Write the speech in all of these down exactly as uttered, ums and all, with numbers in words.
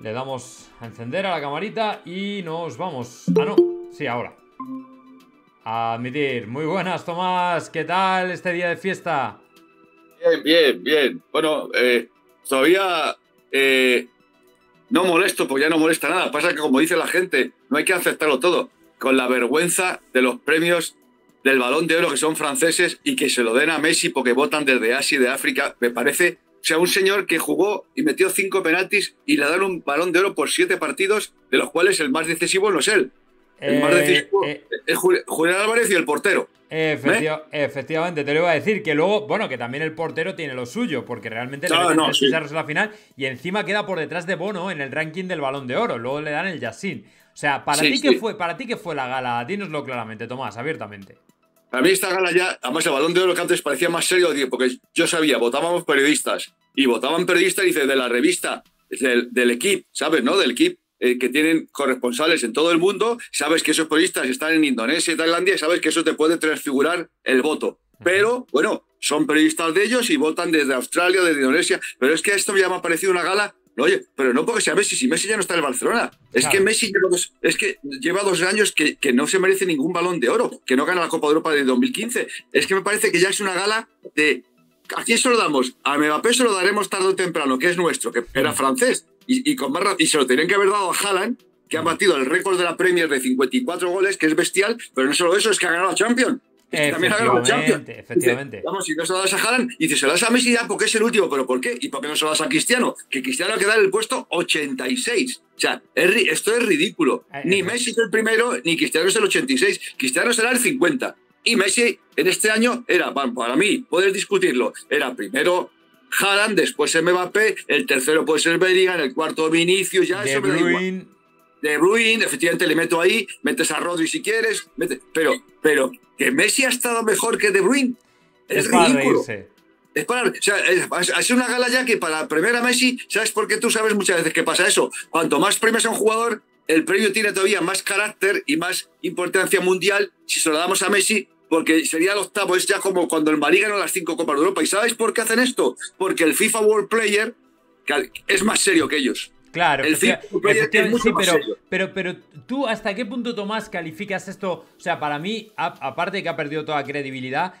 Le damos a encender a la camarita y nos vamos. Ah, no. Sí, ahora. A admitir. Muy buenas, Tomás. ¿Qué tal este día de fiesta? Bien, bien, bien. Bueno, eh, todavía eh, no molesto, pues ya no molesta nada. Pasa que, como dice la gente, no hay que aceptarlo todo. Con la vergüenza de los premios del Balón de Oro, que son franceses, y que se lo den a Messi porque votan desde Asia y de África, me parece... O sea, un señor que jugó y metió cinco penaltis y le dan un Balón de Oro por siete partidos, de los cuales el más decisivo no es él. El eh, más decisivo eh, es Julián Álvarez y el portero. Efectiva, ¿Eh? Efectivamente, te lo iba a decir. Que luego, bueno, que también el portero tiene lo suyo, porque realmente no, le meten no, tres sí. pizarros en la final y encima queda por detrás de Bono en el ranking del Balón de Oro. Luego le dan el Yassin. O sea, ¿para sí, ti sí. qué fue, para ti qué fue la gala? Dínoslo claramente, Tomás, abiertamente. Para mí esta gala ya, además el Balón de Oro que antes parecía más serio, porque yo sabía, votábamos periodistas, y votaban periodistas, dice, de la revista, del, del equipo, ¿sabes, no? Del equipo, eh, que tienen corresponsales en todo el mundo, sabes que esos periodistas están en Indonesia y Tailandia, y sabes que eso te puede transfigurar el voto. Pero, bueno, son periodistas de ellos y votan desde Australia, desde Indonesia, pero es que esto ya me ha parecido una gala. Oye, pero no porque sea Messi, si Messi ya no está en el Barcelona. Es claro. que Messi lleva dos, es que lleva dos años que, que no se merece ningún Balón de Oro, que no gana la Copa de Europa del dos mil quince. Es que me parece que ya es una gala de... ¿A quién se lo damos? A Mbappé se lo daremos tarde o temprano, que es nuestro, que era francés. Y, y, con más, y se lo tenían que haber dado a Haaland, que ha batido el récord de la Premier de cincuenta y cuatro goles, que es bestial, pero no solo eso, es que ha ganado a Champions. Que también ha ganado Champions. Efectivamente. Dice, vamos, si no se lo das a Haaland, y dice, se lo das a Messi ya porque es el último. ¿Pero por qué? ¿Y por qué no se lo das a Cristiano? Que Cristiano ha quedado en el puesto ochenta y seis. O sea, es, esto es ridículo. Ni Messi es el primero, ni Cristiano es el ochenta y seis. Cristiano será el cincuenta. Y Messi, en este año, era, para mí, puedes discutirlo, era primero Haaland, después Mbappé, el tercero puede ser Bellingham, el cuarto Vinicius, ya eso me da igual. De Bruyne, efectivamente le meto ahí, metes a Rodri si quieres, metes, pero, pero que Messi ha estado mejor que De Bruyne es, es ridículo. Para es para, o sea, es, ha sido una gala ya que para premiar a Messi, ¿sabes por qué? Tú sabes muchas veces que pasa eso. Cuanto más premias a un jugador, el premio tiene todavía más carácter y más importancia mundial si se lo damos a Messi, porque sería el octavo, es ya como cuando el Madrid ganó las cinco Copas de Europa. ¿Y sabes por qué hacen esto? Porque el FIFA World Player es más serio que ellos. Claro, el FIFA, efectivamente, sí, pero, pero, pero tú, ¿hasta qué punto, Tomás, calificas esto? O sea, para mí, a, aparte de que ha perdido toda credibilidad,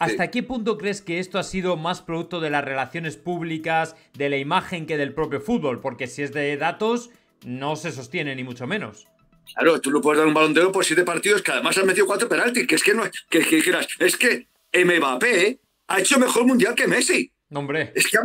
¿hasta sí. qué punto crees que esto ha sido más producto de las relaciones públicas, de la imagen, que del propio fútbol? Porque si es de datos, no se sostiene, ni mucho menos. Claro, tú no puedes dar un Balón de Oro por siete partidos, que además han metido cuatro penaltis, que es que no que, que dijeras, es que Mbappé ha hecho mejor mundial que Messi. No, hombre. Es que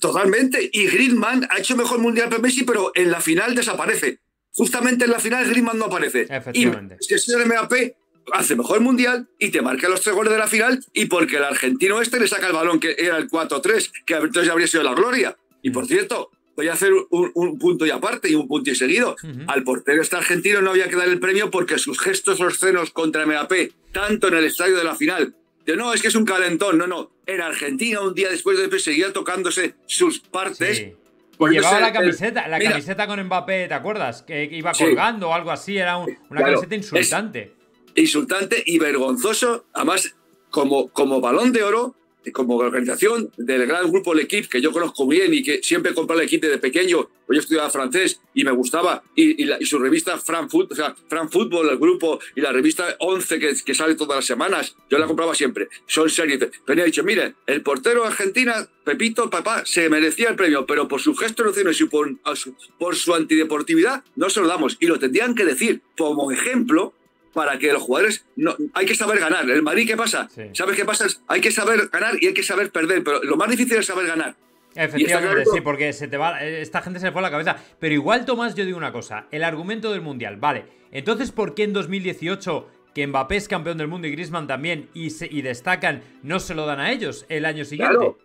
totalmente. Y Griezmann ha hecho mejor mundial que Messi, pero en la final desaparece. Justamente en la final Griezmann no aparece. Efectivamente. Y es que el señor Mbappé hace mejor mundial y te marca los tres goles de la final, y porque el argentino este le saca el balón, que era el cuatro tres, que entonces habría sido la gloria. Y por cierto, voy a hacer un, un punto y aparte y un punto y seguido. Uh-huh. Al portero este argentino no había que dar el premio porque sus gestos obscenos contra Mbappé, tanto en el estadio de la final... No, es que es un calentón. No, no. En Argentina, un día después de seguía tocándose sus partes. Sí. Y llevaba la camiseta, el... la camiseta con Mbappé, ¿te acuerdas? Que iba colgando sí. o algo así. Era un, una claro, camiseta insultante. Insultante y vergonzoso. Además, como, como Balón de Oro, como organización del gran grupo L'Equipe, que yo conozco bien y que siempre compré L'Equipe desde pequeño. Yo estudiaba francés y me gustaba. Y, y, la, y su revista Fran Foot, o sea, Fran Football, el grupo, y la revista once que, que sale todas las semanas, yo la compraba siempre. Son series. Pero he dicho, mire, el portero de Argentina, Pepito, papá, se merecía el premio, pero por su gesto no y su, por, su, por su antideportividad no se lo damos. Y lo tendrían que decir como ejemplo, para que los jugadores... No, hay que saber ganar. El Madrid, ¿qué pasa? Sí. ¿Sabes qué pasa? Hay que saber ganar y hay que saber perder, pero lo más difícil es saber ganar. Efectivamente, sí, porque se te va, esta gente se le fue la cabeza. Pero igual, Tomás, yo digo una cosa. El argumento del Mundial, vale. Entonces, ¿por qué en dos mil dieciocho, que Mbappé es campeón del mundo y Griezmann también, y, se, y destacan, no se lo dan a ellos el año siguiente? Claro.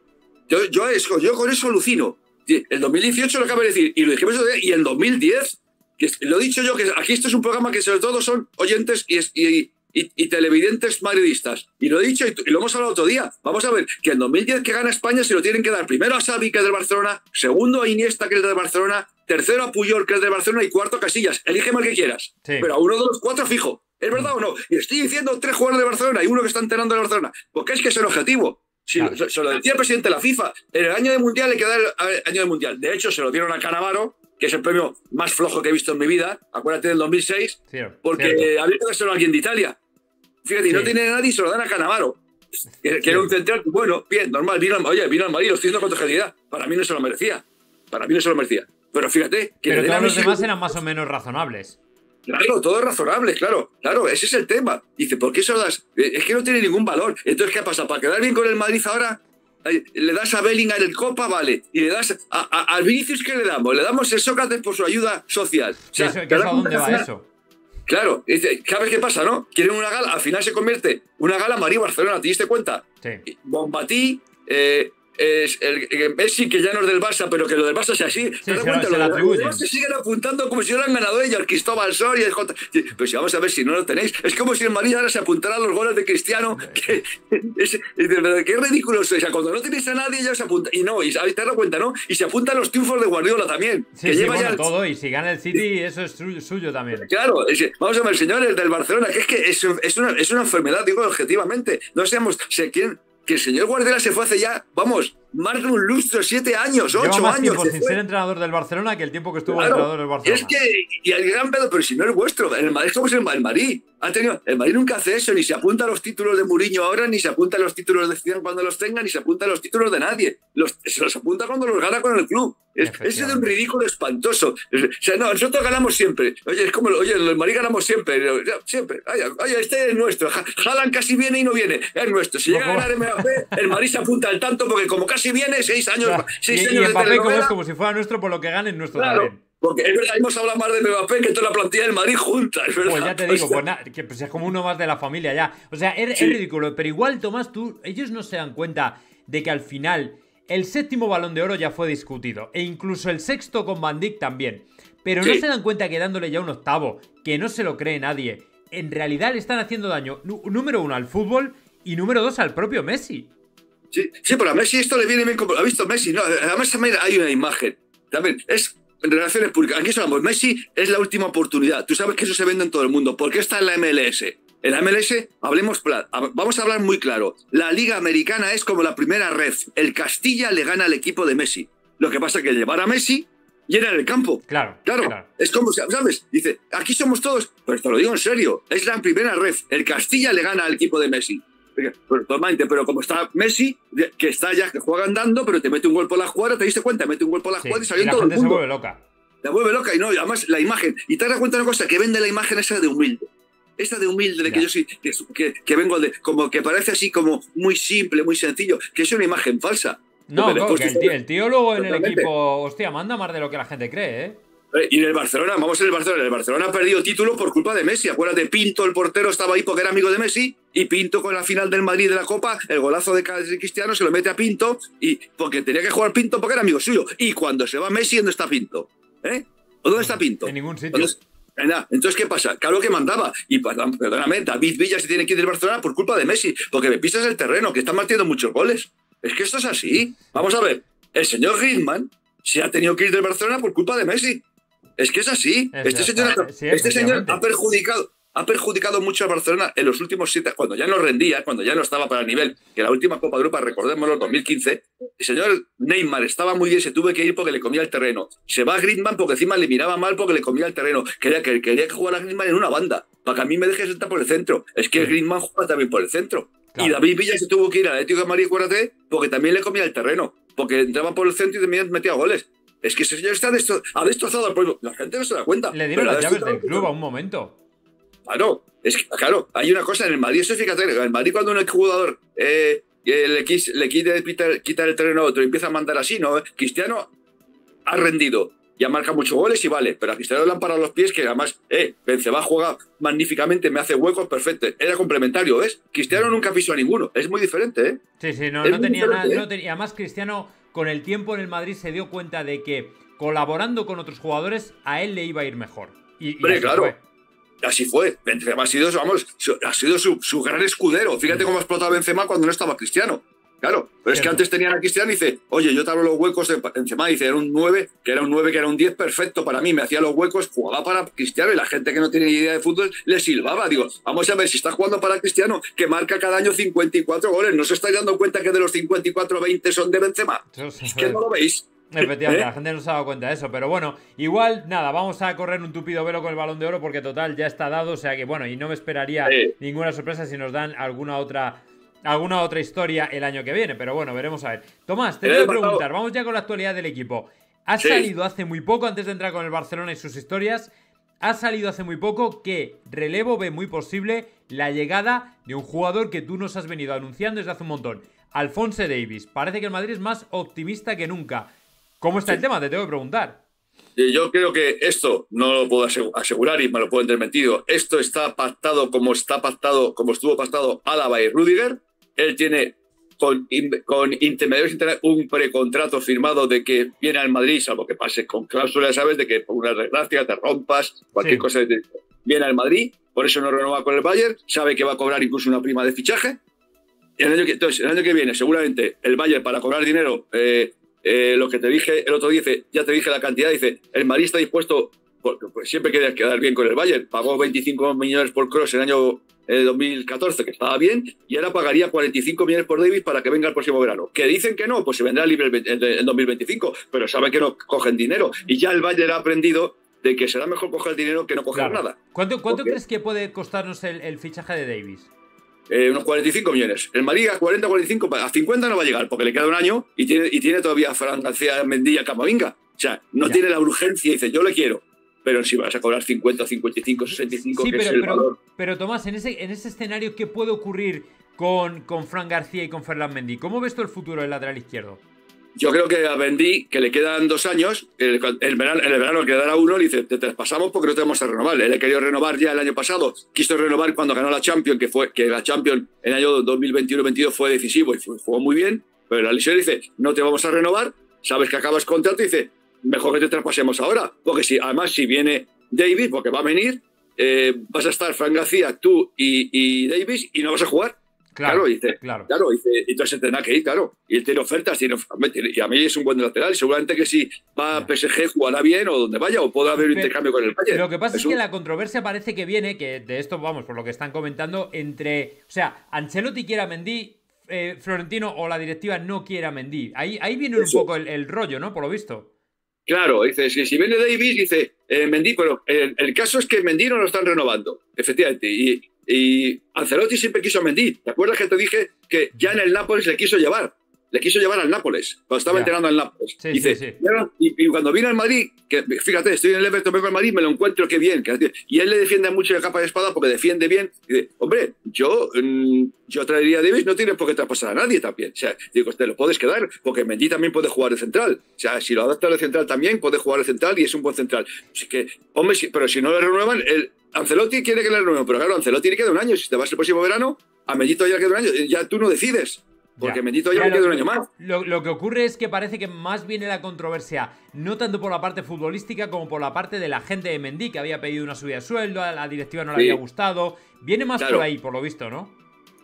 Yo, yo, eso, yo con eso alucino. El dos mil dieciocho lo acabo de decir, y lo dijimos, y el dos mil diez... Lo he dicho yo, que aquí esto es un programa que sobre todo son oyentes y, y, y, y televidentes madridistas. Y lo he dicho y, y lo hemos hablado otro día. Vamos a ver, que en dos mil diez que gana España se lo tienen que dar primero a Xavi, que es del Barcelona, segundo a Iniesta, que es del Barcelona, tercero a Puyol, que es del Barcelona, y cuarto a Casillas. Elígeme el que quieras. Sí. Pero a uno de los cuatro fijo. ¿Es verdad o no? Y estoy diciendo tres jugadores de Barcelona y uno que está entrenando de Barcelona. Porque es que es el objetivo. Sí, claro. Se lo decía el presidente de la FIFA. En el año de Mundial hay que dar el año de Mundial. De hecho, se lo dieron a Cannavaro, que es el premio más flojo que he visto en mi vida, acuérdate del dos mil seis, cierto, porque cierto. había que dárselo a alguien de Italia. Fíjate, sí. no tiene a nadie, se lo dan a Cannavaro, que, que era un central, bueno, bien, normal, vino al, oye, vino al Madrid, lo estoy diciendo con totalidad, para mí no se lo merecía, para mí no se lo merecía. Pero fíjate... Que pero todos los demás eran más o menos razonables. Claro, todo es razonable, claro, claro, ese es el tema. Dice, ¿por qué eso das? Es que no tiene ningún valor. Entonces, ¿qué pasa? ¿Para quedar bien con el Madrid ahora? Le das a Bellingham el Copa, vale, y le das a, a, a Vinicius, ¿qué le damos? Le damos el Sócrates por su ayuda social. O sea, ¿Qué, qué es a dónde va eso? Claro, ¿sabes qué pasa, no? Quieren una gala, al final se convierte una gala Madrid-Barcelona, ¿te diste cuenta? Sí. Bombatí, eh... Es el, el Messi, que ya no es del Barça, pero que lo del Barça sea así. Sí, se cuenta, se lo, lo se siguen apuntando como si lo hubieran ganado ellos, el Cristóbal Sor y el J. Pero si vamos a ver, si no lo tenéis, es como si en Madrid ahora se apuntaran los goles de Cristiano. Que, es, es de verdad, qué ridículo sois. O sea, cuando no tenéis a nadie, ya se apunta. Y no, y te das cuenta, ¿no? Y se apuntan los triunfos de Guardiola también. Sí, que sí, lleva bueno, ya todo. Y si gana el City, eso es suyo también. Claro, es, vamos a ver, señores del Barcelona, que es que es, es, una, es una enfermedad, digo, objetivamente. No seamos, sé quién. Que el señor Guardiola se fue hace ya, vamos, más de un lustro, siete años, ocho más años. Tiempo se sin fue. Ser entrenador del Barcelona que el tiempo que estuvo claro, entrenador del Barcelona. Es que, y el gran pedo, pero si no es vuestro, el Madrid, somos el Madrid. Ha tenido, el Madrid nunca hace eso, ni se apunta a los títulos de Mourinho ahora, ni se apunta a los títulos de Zidane cuando los tenga, ni se apunta a los títulos de nadie. Los, se los apunta cuando los gana con el club. Es, ese es un ridículo espantoso. O sea, no, nosotros ganamos siempre. Oye, es como, oye, el Madrid ganamos siempre. Siempre. Oye, oye, este es nuestro. Haaland casi viene y no viene. Es nuestro. Si llega a ganar Mbappé, el Madrid se apunta al tanto porque como casi viene, seis años, claro. seis y, años y de Mbappé como es como si fuera nuestro por lo que gane en nuestro claro. también. Porque es verdad, hemos hablado más de Mbappé que toda la plantilla del Madrid junta, es verdad. Pues ya te digo, o sea, pues na, que pues es como uno más de la familia ya. O sea, es, sí. es ridículo. Pero igual, Tomás, tú, ellos no se dan cuenta de que al final el séptimo Balón de Oro ya fue discutido. E incluso el sexto con Van Dijk también. Pero sí. no se dan cuenta que dándole ya un octavo, que no se lo cree nadie, en realidad le están haciendo daño, número uno, al fútbol y número dos, al propio Messi. Sí, sí, pero a Messi esto le viene bien. Como, ¿ha visto Messi? No, además también hay una imagen. También es... En relaciones públicas, aquí hablamos, Messi es la última oportunidad. Tú sabes que eso se vende en todo el mundo. ¿Por qué está en la M L S? En la M L S, hablemos, vamos a hablar muy claro. La Liga Americana es como la primera red. El Castilla le gana al equipo de Messi. Lo que pasa es que llevar a Messi llena el campo. Claro, claro. Claro. Es como, ¿sabes? Dice, aquí somos todos. Pero te lo digo en serio. Es la primera red. El Castilla le gana al equipo de Messi. Pero como está Messi, que está ya, que juega andando, pero te mete un gol por la jugada, te diste cuenta, mete un gol por la jugada sí, y salió y la todo gente el mundo. Se vuelve loca. La vuelve loca y no, además la imagen. Y te das cuenta de una cosa, que vende la imagen esa de humilde. Esa de humilde, de que ya. yo soy, que, que, que vengo de, como que parece así como muy simple, muy sencillo, que es una imagen falsa. No, no, no que el, tío, el tío luego en el equipo, hostia, manda más de lo que la gente cree, ¿eh? Y en el Barcelona, vamos en el Barcelona, el Barcelona ha perdido título por culpa de Messi. Acuérdate, Pinto, el portero, estaba ahí porque era amigo de Messi, y Pinto con la final del Madrid de la Copa, el golazo de Cristiano se lo mete a Pinto, y porque tenía que jugar Pinto porque era amigo suyo. Y cuando se va Messi, ¿dónde está Pinto? ¿Eh? ¿O dónde está Pinto? En ningún sitio. Entonces, Entonces, ¿qué pasa? Claro que mandaba. Y perdóname, David Villa se tiene que ir del Barcelona por culpa de Messi, porque me pisas el terreno, que están metiendo muchos goles. Es que esto es así. Vamos a ver, el señor Griezmann se ha tenido que ir del Barcelona por culpa de Messi. Es que es así. Este señor, sí, este señor ha perjudicado ha perjudicado mucho al Barcelona en los últimos siete, cuando ya no rendía, cuando ya no estaba para el nivel, que la última Copa de Europa, recordémoslo, dos mil quince, el señor Neymar estaba muy bien, se tuvo que ir porque le comía el terreno. Se va a Griezmann porque encima le miraba mal porque le comía el terreno. Quería que, quería que jugara Griezmann en una banda, para que a mí me deje sentar por el centro. Es que Griezmann juega también por el centro. Claro. Y David Villa se tuvo que ir al Atlético de Madrid, acuérdate, porque también le comía el terreno, porque entraba por el centro y también metía goles. Es que ese señor está destroz... ha destrozado al pueblo. La gente no se da cuenta. Le dieron las llaves del club a un momento. Claro, es que, claro, hay una cosa en el Madrid, eso es fíjate, en el Madrid cuando un jugador eh, eh, le, quis, le quita, quita el terreno a otro y empieza a mandar así, ¿no? Cristiano ha rendido y ha marcado muchos goles y vale, pero a Cristiano le han parado los pies que además, eh, Benzema juega magníficamente, me hace huecos, perfecto, era complementario, ¿ves? Cristiano nunca pisó a ninguno, es muy diferente, ¿eh? Sí, sí, no, no tenía nada, ¿eh? no tenía, además Cristiano... Con el tiempo en el Madrid se dio cuenta de que colaborando con otros jugadores a él le iba a ir mejor. Y, y Pero, así claro, fue. Así fue. Benzema ha sido, vamos, ha sido su, su gran escudero. Fíjate cómo ha explotado Benzema cuando no estaba Cristiano. Claro, pero es que antes tenían a Cristiano y dice, oye, yo te abro los huecos de Benzema, dice, era un nueve, que era un nueve, que era un diez, perfecto para mí, me hacía los huecos, jugaba para Cristiano y la gente que no tiene idea de fútbol le silbaba. Digo, vamos a ver, si está jugando para Cristiano, que marca cada año cincuenta y cuatro goles, ¿no se estáis dando cuenta que de los cincuenta y cuatro, veinte son de Benzema? Es que no lo veis. Efectivamente, ¿Eh? la gente no se ha dado cuenta de eso, pero bueno, igual, nada, vamos a correr un tupido velo con el Balón de Oro porque total, ya está dado, o sea que bueno, y no me esperaría sí. ninguna sorpresa si nos dan alguna otra alguna otra historia el año que viene, pero bueno, veremos a ver. Tomás, te quiero preguntar, vamos ya con la actualidad del equipo. Ha sí. salido hace muy poco, antes de entrar con el Barcelona y sus historias, ha salido hace muy poco que Relevo ve muy posible la llegada de un jugador que tú nos has venido anunciando desde hace un montón, Alphonse Davies. Parece que el Madrid es más optimista que nunca. ¿Cómo está el tema? Te tengo que preguntar. Yo creo que esto, no lo puedo asegurar y me lo pueden tener mentido, esto está pactado como está pactado, como estuvo pactado Álava y Rüdiger. Él tiene con, con intermediarios un precontrato firmado de que viene al Madrid, salvo que pase con cláusulas, ¿sabes? De que por una desgracia te rompas, cualquier sí. cosa. De, viene al Madrid, por eso no renueva con el Bayern, sabe que va a cobrar incluso una prima de fichaje. Y el año que, entonces, el año que viene, seguramente, el Bayern para cobrar dinero... Eh, Eh, lo que te dije el otro día, dice, ya te dije la cantidad, dice, el Madrid está dispuesto, porque pues, siempre querías quedar bien con el Bayern, pagó veinticinco millones por Kroos en el año eh, dos mil catorce, que estaba bien, y ahora pagaría cuarenta y cinco millones por Davies para que venga el próximo verano. Que dicen que no, pues se vendrá libre en dos mil veinticinco, pero saben que no cogen dinero, y ya el Bayern ha aprendido de que será mejor coger el dinero que no coger claro. nada. ¿Cuánto, cuánto porque... crees que puede costarnos el, el fichaje de Davies? Eh, unos cuarenta y cinco millones. El Madrid a cuarenta, cuarenta y cinco, a cincuenta no va a llegar porque le queda un año y tiene, y tiene todavía Fran García, Mendy, Camavinga. O sea, no ya. tiene la urgencia y dice, yo le quiero. Pero si vas a cobrar cincuenta, cincuenta y cinco, sesenta y cinco, sí, que pero, es el pero, valor. Pero Tomás, en ese, en ese escenario, ¿qué puede ocurrir con, con Fran García y con Ferland Mendy? ¿Cómo ves tú el futuro del lateral izquierdo? Yo creo que a Mendy, que le quedan dos años, el, el verano, en el verano le quedará uno, le dice, te traspasamos porque no te vamos a renovar. Él le quería renovar ya el año pasado, quiso renovar cuando ganó la Champions, que fue que la Champions en el año dos mil veintiuno veintidós fue decisivo y fue, jugó muy bien, pero la lesión dice, no te vamos a renovar, sabes que acabas contrato, y dice, mejor que te traspasemos ahora, porque si además si viene Davies, porque va a venir, eh, vas a estar Fran García, tú y, y Davies, y no vas a jugar. Claro, claro, dice, claro. claro dice, entonces tendrá que ir, claro. Y él tiene ofertas, tiene, y a mí es un buen lateral. Seguramente que si va a P S G jugará bien o donde vaya, o pueda haber un intercambio con el Bayern. Lo que pasa es, es un... que la controversia parece que viene, que de esto, vamos, por lo que están comentando, entre, o sea, Ancelotti quiere a Mendy, eh, Florentino o la directiva no quiere a Mendy. Ahí, ahí viene Eso. un poco el, el rollo, ¿no? Por lo visto. Claro, dice, si, si viene Davies, dice, eh, Mendy, pero el, el caso es que Mendy no lo están renovando, efectivamente, y... Y Ancelotti siempre quiso a Mendy. ¿Te acuerdas que te dije que ya en el Nápoles le quiso llevar? Le quiso llevar al Nápoles, cuando estaba yeah. entrenando al Nápoles. Sí, dice, sí, sí. Y, y cuando vino al Madrid, que fíjate, estoy en el Everton, vengo al Madrid, me lo encuentro, qué bien. Que, y él le defiende mucho de capa de espada porque defiende bien. Y dice, hombre, yo, mmm, yo traería a Davies, no tienes por qué traspasar a nadie también. O sea, digo, te lo puedes quedar, porque Mendy también puede jugar de central. O sea, si lo adaptas de central también, puede jugar de central y es un buen central. Así que, hombre, si, pero si no le renuevan, el Ancelotti quiere que le renueven, pero claro, Ancelotti le queda un año. Si te vas el próximo verano, a Mendy ya le queda un año. Ya tú no decides, porque ya. Mendy ya le queda un año más. Lo, lo que ocurre es que parece que más viene la controversia, no tanto por la parte futbolística como por la parte de la gente de Mendy, que había pedido una subida de sueldo, a la directiva no le sí. había gustado. Viene más claro. por ahí, por lo visto, ¿no?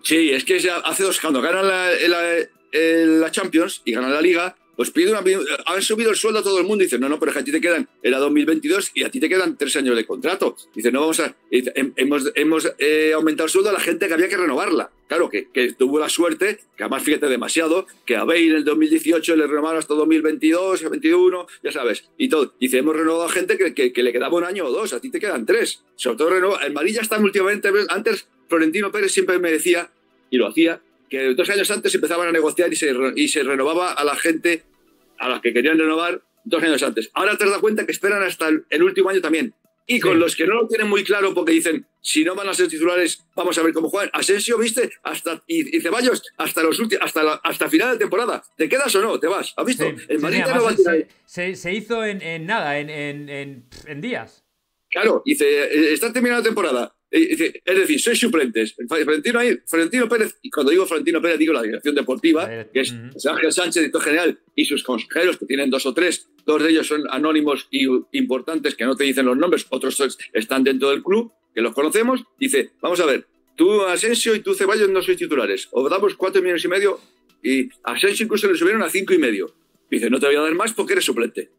Sí, es que ya hace dos, cuando ganan la, la, la Champions y ganan la Liga, pues pide una, han subido el sueldo a todo el mundo y dicen, no, no, pero es que a ti te quedan, era dos mil veintidós y a ti te quedan tres años de contrato. Dicen, no vamos a, hemos, hemos eh, aumentado el sueldo a la gente que había que renovarla. Claro, que, que tuvo la suerte, que además fíjate demasiado, que a Bale en el dos mil dieciocho le renovaron hasta dos mil veintidós, veintiuno, ya sabes, y todo. Dice, hemos renovado a gente que, que, que le quedaba un año o dos, a ti te quedan tres. Sobre todo renovado, el Madrid ya está últimamente, antes Florentino Pérez siempre me decía, y lo hacía, que dos años antes empezaban a negociar y se, y se renovaba a la gente a las que querían renovar dos años antes. Ahora te das cuenta que esperan hasta el, el último año también. Y sí. con los que no lo tienen muy claro porque dicen, si no van a ser titulares, vamos a ver cómo juegan. Asensio, ¿viste? Hasta, y, y Ceballos, hasta los últimos, hasta, la, hasta final de temporada. ¿Te quedas o no? ¿Te vas? ¿Has visto? Sí. El Madrid sí, no va a tirar. Se, se hizo en, en nada, en, en, en, en días. Claro, dice, está terminada la temporada. Es decir, soy suplentes. Florentino, ahí, Florentino Pérez, y cuando digo Florentino Pérez digo la dirección deportiva, que es Ángel Sánchez, director general, y sus consejeros, que tienen dos o tres, dos de ellos son anónimos y importantes, que no te dicen los nombres, otros están dentro del club, que los conocemos. Dice, vamos a ver, tú Asensio y tú Ceballos no sois titulares, os damos cuatro millones y medio, y a Asensio incluso le subieron a cinco y medio. Dice, no te voy a dar más porque eres suplente.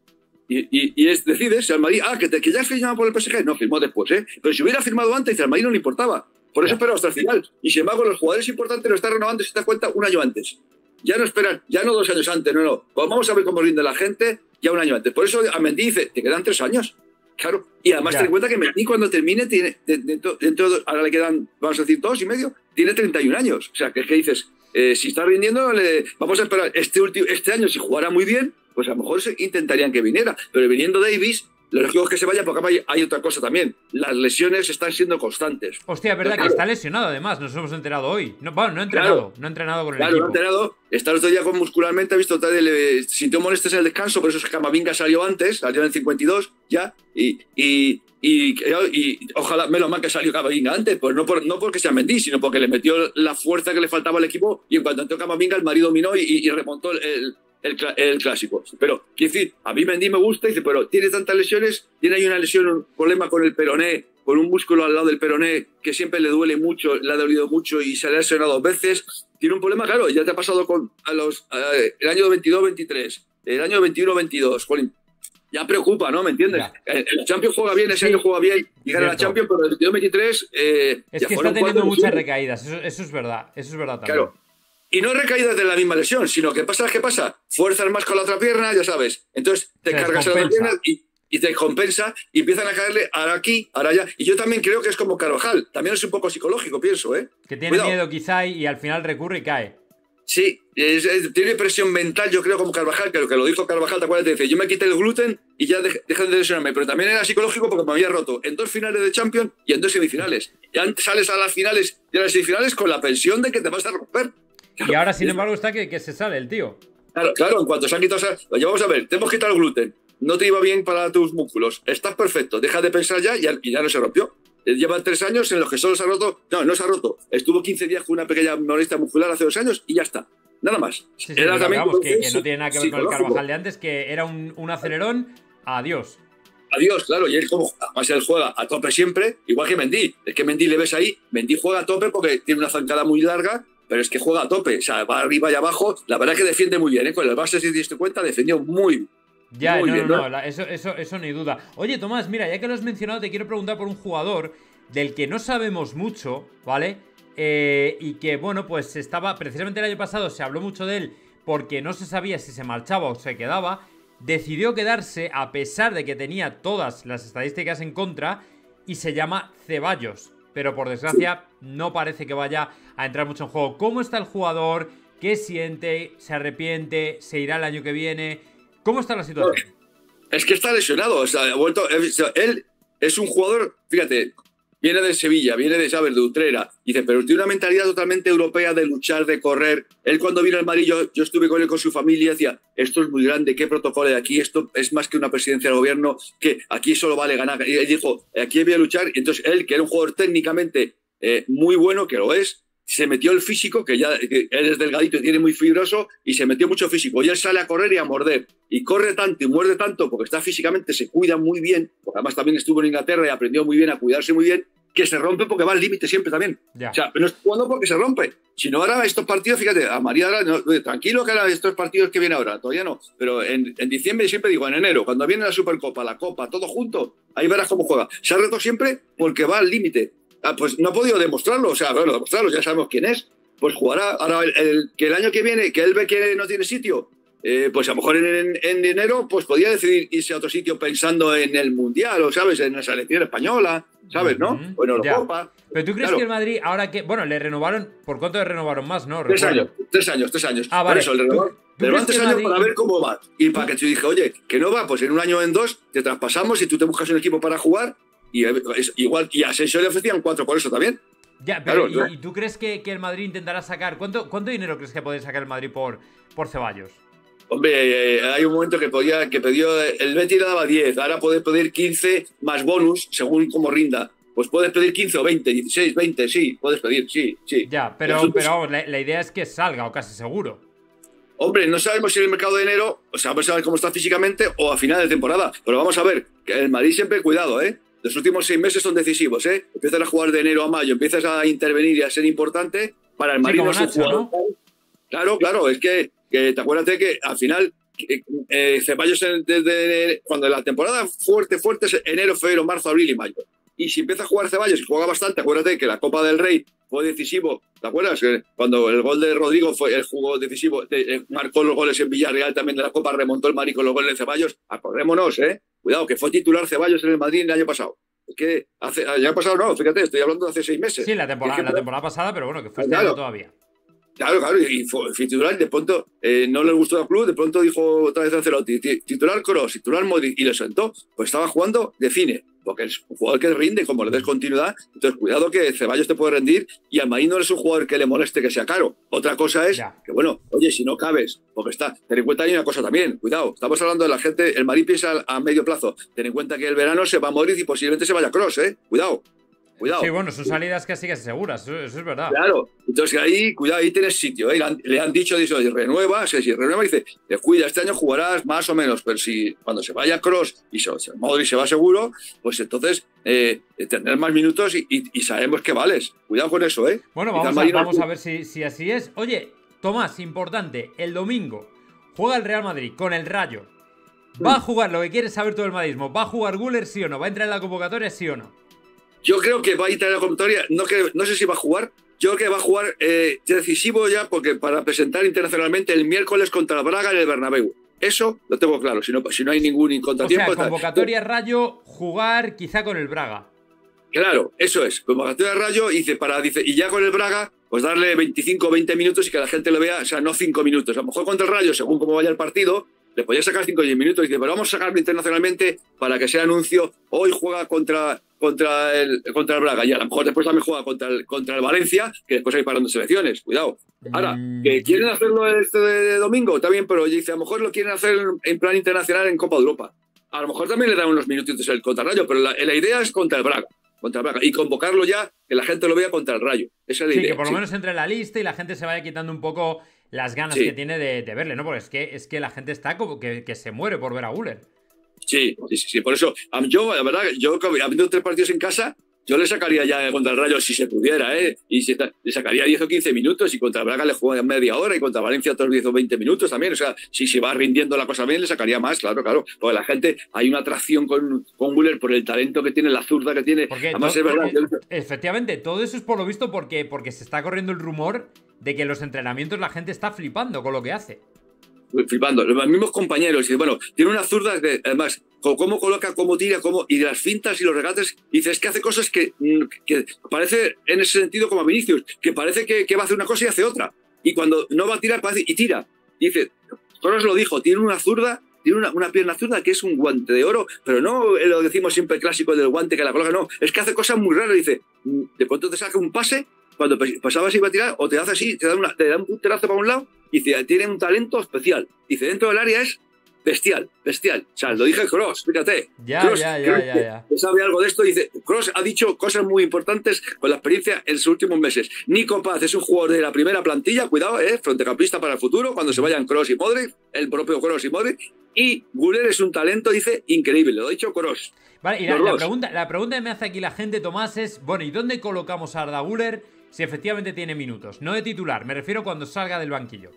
Y, y, y es, decides, el Madrid, ah, que, te, que ya has firmado por el P S G, no, firmó después, ¿eh? Pero si hubiera firmado antes, al Madrid no le importaba, por eso esperaba hasta el final, y sin embargo los jugadores importantes lo están renovando, si te das cuenta, un año antes. Ya no esperan, ya no dos años antes, no, no. Vamos a ver cómo rinde la gente ya un año antes. Por eso a Mendy dice, te quedan tres años. Claro. Y además ya. ten en cuenta que Mendy cuando termine, tiene dentro, dentro ahora le quedan, vamos a decir, dos y medio, tiene treinta y un años. O sea, que es que dices, eh, si está rindiendo, le, vamos a esperar este, último, este año, si jugara muy bien, pues a lo mejor se intentarían que viniera. Pero viniendo Davies... Los juegos que se vaya, porque hay otra cosa también. Las lesiones están siendo constantes. Hostia, es verdad claro. que está lesionado, además. Nos hemos enterado hoy. No, bueno, no ha entrenado. Claro. No ha entrenado con el claro, equipo. Claro, no ha entrenado. Está el otro día con muscularmente, ha visto tal y le sintió molestias en el descanso, por eso es que Camavinga salió antes, salió en el cincuenta y dos ya, y, y, y, y ojalá, menos mal que salió Camavinga antes, pues no, por, no porque sea Mendy, sino porque le metió la fuerza que le faltaba al equipo y en cuanto entró Camavinga, el marido dominó y, y remontó el... el El, el clásico. Pero, quiero decir, a mí Mendy me gusta, dice, pero tiene tantas lesiones, tiene ahí una lesión, un problema con el peroné, con un músculo al lado del peroné que siempre le duele mucho, le ha dolido mucho y se le ha lesionado dos veces. Tiene un problema, claro, ya te ha pasado con a los, a, el año veintidós veintitrés, el año veintiuno veintidós, Colin. Ya preocupa, ¿no? ¿Me entiendes? El, el Champions juega bien, ese sí, año juega bien y gana la Champions, pero el veintidós veintitrés... Eh, es que está teniendo muchas recaídas, eso, eso es verdad, eso es verdad también. Claro. Y no recaídas de la misma lesión, sino que pasa, ¿qué pasa? Fuerzas más con la otra pierna, ya sabes. Entonces te cargas la otra pierna y, y te compensa y empiezan a caerle ahora aquí, ahora allá. Y yo también creo que es como Carvajal. También es un poco psicológico, pienso, ¿eh? Que tiene Cuidado. miedo quizá y, y al final recurre y cae. Sí, es, es, tiene presión mental, yo creo, como Carvajal, que lo que lo dijo Carvajal, ¿te acuerdas? Te dice, yo me quité el gluten y ya de, dejé de lesionarme. Pero también era psicológico porque me había roto en dos finales de Champions y en dos semifinales. Ya sales a las finales y a las semifinales con la pensión de que te vas a romper. Claro. Y ahora, sin embargo, está que, que se sale el tío. Claro, claro, en cuanto se han quitado... Ya vamos a ver, te hemos quitado el gluten. No te iba bien para tus músculos. Estás perfecto. Deja de pensar ya y ya, y ya no se rompió. Llevan tres años en los que solo se ha roto... No, no se ha roto. Estuvo quince días con una pequeña molestia muscular hace dos años y ya está. Nada más. Sí, sí, era también vamos, que, que no tiene nada que ver con el Carvajal de antes, que era un, un acelerón. Adiós. Adiós, claro, y él como además él juega a tope siempre, igual que Mendy. Es que Mendy le ves ahí. Mendy juega a tope porque tiene una zancada muy larga, pero es que juega a tope, o sea, va arriba y abajo. La verdad es que defiende muy bien, ¿eh? Con las bases, si te diste cuenta, defendió muy bien. Ya, muy no, bien, no, no, no, eso, eso, eso ni duda. Oye, Tomás, mira, ya que lo has mencionado, te quiero preguntar por un jugador del que no sabemos mucho, ¿vale? Eh, y que, bueno, pues estaba, precisamente el año pasado se habló mucho de él porque no se sabía si se marchaba o se quedaba. Decidió quedarse a pesar de que tenía todas las estadísticas en contra y se llama Ceballos. Pero por desgracia no parece que vaya a entrar mucho en juego. ¿Cómo está el jugador? ¿Qué siente? ¿Se arrepiente? ¿Se irá el año que viene? ¿Cómo está la situación? Es que está lesionado. O sea, ha vuelto, él es un jugador, fíjate, viene de Sevilla, viene de, ¿sabes? De Utrera. Dice, pero tiene una mentalidad totalmente europea de luchar, de correr. Él cuando vino al Madrid, yo, yo estuve con él, con su familia, y decía, esto es muy grande, qué protocolo de aquí, esto es más que una presidencia del gobierno, que aquí solo vale ganar. Y él dijo, aquí voy a luchar. Y entonces él, que era un jugador técnicamente eh, muy bueno, que lo es, se metió el físico, que ya que él es delgadito y tiene muy fibroso, y se metió mucho físico. Y él sale a correr y a morder. Y corre tanto y muerde tanto, porque está físicamente, se cuida muy bien, porque además también estuvo en Inglaterra y aprendió muy bien a cuidarse muy bien, que se rompe porque va al límite siempre también. Ya. O sea, no es jugando porque se rompe, sino ahora estos partidos, fíjate, a María, ahora, no, tranquilo que ahora estos partidos que vienen ahora, todavía no, pero en, en diciembre, siempre digo, en enero, cuando viene la Supercopa, la Copa, todo junto, ahí verás cómo juega. Se ha roto siempre porque va al límite. Ah, pues no ha podido demostrarlo, o sea, bueno, demostrarlo, ya sabemos quién es, pues jugará ahora el, el, que el año que viene, que él ve que no tiene sitio, eh, pues a lo mejor en, en, en enero, pues podría decidir irse a otro sitio pensando en el Mundial, o sabes, en la selección española, ¿sabes, no? Uh-huh. Bueno, la Copa. Pero tú crees claro. que el Madrid, ahora que, bueno, le renovaron, ¿por cuánto le renovaron más, no? Tres años, tres años, tres años. Ah, vale. Por eso, le renovaron. Pero antes años Madrid... para ver cómo va. Y para que tú dije, oye, que no va, pues en un año o en dos te traspasamos y tú te buscas un equipo para jugar. Y igual, y a Asensio le ofrecían cuatro por eso también. Ya, pero claro, ¿y, no? ¿Tú crees que, que el Madrid intentará sacar? ¿Cuánto, cuánto dinero crees que podría sacar el Madrid por, por Ceballos? Hombre, eh, hay un momento que podía que pidió, el Betis le daba diez, ahora puedes pedir quince más bonus según cómo rinda. Pues puedes pedir quince o veinte, dieciséis, veinte, sí, puedes pedir, sí, sí. Ya, pero, Nosotros, pero vamos, la, la idea es que salga, o casi seguro. Hombre, no sabemos si en el mercado de enero, o sea, vamos a ver cómo está físicamente o a final de temporada, pero vamos a ver, que el Madrid siempre, cuidado, ¿eh? Los últimos seis meses son decisivos, ¿eh? Empiezas a jugar de enero a mayo, empiezas a intervenir y a ser importante para el sí, Madrid. No Nacho, jugador, ¿no? Claro, claro, es que, que te acuérdate que al final eh, eh, Ceballos en, desde cuando la temporada fuerte, fuerte es enero, febrero, marzo, abril y mayo. Y si empieza a jugar Ceballos, y juega bastante, acuérdate que la Copa del Rey fue decisivo. ¿Te acuerdas? Cuando el gol de Rodrigo fue el juego decisivo, marcó los goles en Villarreal también de la Copa, remontó el Madrid con los goles de Ceballos. Acordémonos, ¿eh? Cuidado, que fue titular Ceballos en el Madrid el año pasado. Que hace, el año pasado no, fíjate, estoy hablando de hace seis meses. Sí, la temporada, es que, la temporada pasada, pero bueno, que fue claro, todavía. Claro, claro, y fue titular, de pronto eh, no le gustó al club, de pronto dijo otra vez Ancelotti, titular Kroos, titular Modric, y le sentó, pues estaba jugando de cine, porque es un jugador que rinde, como le des continuidad, entonces cuidado que Ceballos te puede rendir, y al Madrid no es un jugador que le moleste que sea caro. Otra cosa es ya. que, bueno, oye, si no cabes, porque está, ten en cuenta hay una cosa también, cuidado, estamos hablando de la gente, el Madrid piensa a medio plazo, ten en cuenta que el verano se va Modric y posiblemente se vaya Kroos, eh, cuidado. Cuidado. Sí, bueno, son salidas que así que seguras, eso, eso es verdad. Claro, entonces ahí, cuidado, ahí tienes sitio. ¿eh? Le, han, le han dicho, dice, renueva, si renueva, dice, te cuida, este año jugarás más o menos, pero si cuando se vaya Kroos y se, se, Modric se va seguro, pues entonces eh, tener más minutos y, y, y sabemos que vales. Cuidado con eso, ¿eh? Bueno, vamos, a, vamos a ver si, si así es. Oye, Tomás, importante, el domingo juega el Real Madrid con el Rayo. ¿Va sí. a jugar lo que quiere saber todo el madridismo? ¿Va a jugar Güler, sí o no? ¿Va a entrar en la convocatoria, sí o no? Yo creo que va a entrar en la convocatoria, no, no sé si va a jugar, yo creo que va a jugar eh, decisivo ya porque para presentar internacionalmente el miércoles contra Braga en el Bernabéu. Eso lo tengo claro, si no, si no hay ningún contratiempo. O sea, convocatoria está... Rayo, jugar quizá con el Braga. Claro, eso es, convocatoria Rayo, dice, para, dice, y ya con el Braga, pues darle veinticinco o veinte minutos y que la gente lo vea, o sea, no cinco minutos. A lo mejor contra el Rayo, según cómo vaya el partido, le podía sacar cinco o diez minutos y dice, pero vamos a sacarlo internacionalmente para que sea anuncio, hoy juega contra... Contra el, contra el Braga, y a lo mejor después también juega contra el, contra el Valencia, que después hay parando selecciones, cuidado. Ahora, que quieren hacerlo este de domingo, está bien, pero dice, a lo mejor lo quieren hacer en plan internacional en Copa de Europa. A lo mejor también le dan unos minutitos el contra el Rayo, pero la, la idea es contra el Braga, contra el Braga, y convocarlo ya, que la gente lo vea contra el Rayo. Esa es la sí, idea. Que por lo sí. menos entre en la lista y la gente se vaya quitando un poco las ganas sí. que tiene de, de verle, ¿no? Porque es que, es que la gente está como que, que se muere por ver a Güler. Sí, sí, sí, por eso, yo, la verdad, yo habiendo tres partidos en casa, yo le sacaría ya contra el Rayo, si se pudiera, ¿eh? Y se, le sacaría diez o quince minutos, y contra Braga le juega media hora, y contra Valencia otros diez o veinte minutos también, o sea, si se va rindiendo la cosa bien, le sacaría más, claro, claro, porque la gente, hay una atracción con, con Güler por el talento que tiene, la zurda que tiene, porque además todo, es verdad. Porque, yo... Efectivamente, todo eso es por lo visto porque, porque se está corriendo el rumor de que en los entrenamientos la gente está flipando con lo que hace. Flipando, los mismos compañeros, y bueno, tiene unas zurdas que además, cómo coloca, cómo tira, cómo, y de las fintas y los regates, y dices que hace cosas que, que parece en ese sentido como a Vinicius, que parece que, que va a hacer una cosa y hace otra, y cuando no va a tirar, parece, y tira, y dice, Kroos lo dijo, tiene una zurda, tiene una, una pierna zurda que es un guante de oro, pero no lo decimos siempre clásico del guante que la coloca, no, es que hace cosas muy raras, dice, de pronto te saca un pase, cuando pasabas iba a tirar, o te hace así, te da, una, te da un puterazo para un lado, dice, tiene un talento especial. Dice, dentro del área es bestial, bestial. O sea, lo dije Kroos, fíjate. Ya, Kroos, ya, ya, ya, ya. Que sabe algo de esto. Dice, Kroos ha dicho cosas muy importantes con la experiencia en sus últimos meses. Nico Paz es un jugador de la primera plantilla, cuidado, eh, frontecampista para el futuro, cuando se vayan Kroos y Modric, el propio Kroos y Modric. Y Güler es un talento, dice, increíble. Lo ha dicho Kroos. Vale, y la, la, pregunta, la pregunta que me hace aquí la gente, Tomás, es, bueno, ¿y dónde colocamos a Arda Güler si efectivamente tiene minutos? No de titular, me refiero cuando salga del banquillo.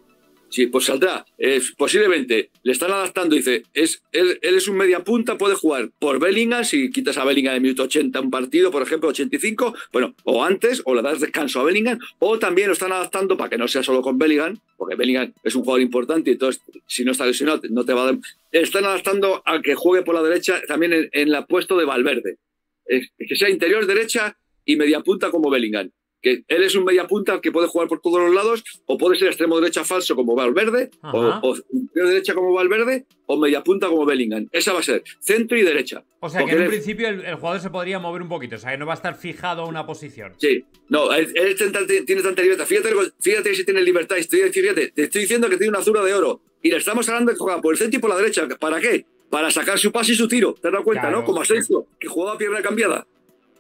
Sí, pues saldrá. Eh, posiblemente le están adaptando. Dice, es, él, él es un media punta, puede jugar por Bellingham, si quitas a Bellingham en el minuto ochenta un partido, por ejemplo, ochenta y cinco, bueno, o antes, o le das descanso a Bellingham, o también lo están adaptando para que no sea solo con Bellingham, porque Bellingham es un jugador importante, entonces si no está lesionado no te va a dar... Están adaptando a que juegue por la derecha también en, en la puesto de Valverde. Es, que sea interior derecha y media punta como Bellingham. Que él es un media punta que puede jugar por todos los lados, o puede ser extremo derecha falso como Valverde, o, o extremo derecha como Valverde, o media punta como Bellingham. Esa va a ser centro y derecha. O sea, porque que en un es... principio el, el jugador se podría mover un poquito, o sea, que no va a estar fijado a una posición. Sí, no, él, él tiene tanta libertad. Fíjate, fíjate si tiene libertad. Estoy, fíjate, te estoy diciendo que tiene una zurda de oro, y le estamos hablando de jugar por el centro y por la derecha. ¿Para qué? Para sacar su pase y su tiro. ¿Te has dado cuenta, claro, no? Como Asensio, que jugaba pierna cambiada.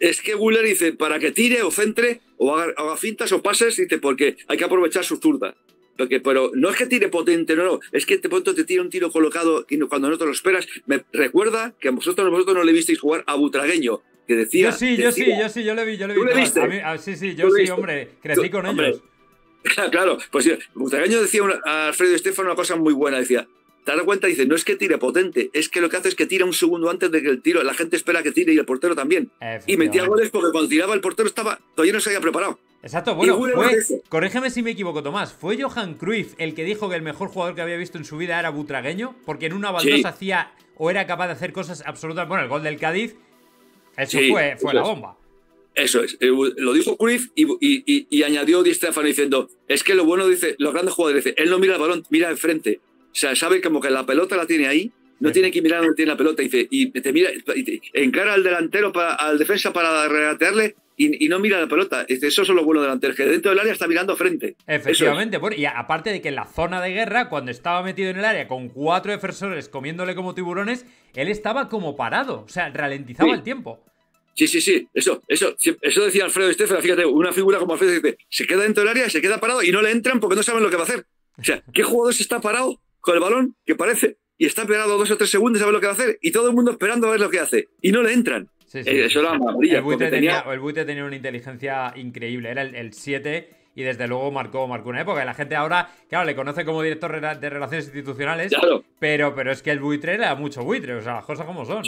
Es que Güler dice, para que tire o centre o haga, haga fintas o pases, dice, porque hay que aprovechar su zurda. Porque, pero no es que tire potente, no, no. Es que de pronto te tira un tiro colocado y cuando no te lo esperas. Me recuerda que a vosotros, vosotros no le visteis jugar a Butragueño, que decía... Yo sí, yo sí, yo sí, yo le vi, yo le vi. ¿Tú le viste? A mí, a, sí, sí, yo sí, hombre, crecí con ellos. Claro, pues sí, Butragueño decía una, a Alfredo De Stéfano una cosa muy buena, decía... Te das cuenta, dice, no es que tire potente, es que lo que hace es que tira un segundo antes de que el tiro, la gente espera que tire y el portero también. Y metía goles porque cuando tiraba el portero estaba, todavía no se había preparado. Exacto, bueno, fue, corrígeme si me equivoco, Tomás, ¿fue Johan Cruyff el que dijo que el mejor jugador que había visto en su vida era Butragueño? Porque en una baldosa sí. hacía o era capaz de hacer cosas absolutas. Bueno, el gol del Cádiz, eso sí, fue, fue eso la bomba. Es. Eso es, lo dijo Cruyff y, y, y, y añadió Di Stéfano diciendo, es que lo bueno, dice, los grandes jugadores, dice, él no mira el balón, mira enfrente. O sea, sabe como que la pelota la tiene ahí, no tiene que mirar dónde tiene la pelota, dice, y te mira, y te encara al delantero, para, al defensa para regatearle. Y, y no mira la pelota. Eso es lo bueno delantero, que dentro del área está mirando frente. Efectivamente, es. Y aparte de que en la zona de guerra, cuando estaba metido en el área con cuatro defensores comiéndole como tiburones, él estaba como parado, o sea, ralentizaba sí. el tiempo. Sí, sí, sí, eso eso eso decía Alfredo Stefano, fíjate, una figura como Alfredo dice, se queda dentro del área, se queda parado y no le entran porque no saben lo que va a hacer. O sea, ¿qué jugador se está parado con el balón, que parece, y está pegado dos o tres segundos, sabe lo que va a hacer, y todo el mundo esperando a ver lo que hace, y no le entran? Sí, sí, eso era amarilla, el buitre tenía, tenía... el buitre tenía una inteligencia increíble, era el siete y desde luego marcó, marcó una época. La gente ahora, claro, le conoce como director de relaciones institucionales, claro. pero, pero es que el buitre era mucho buitre, o sea, las cosas como son.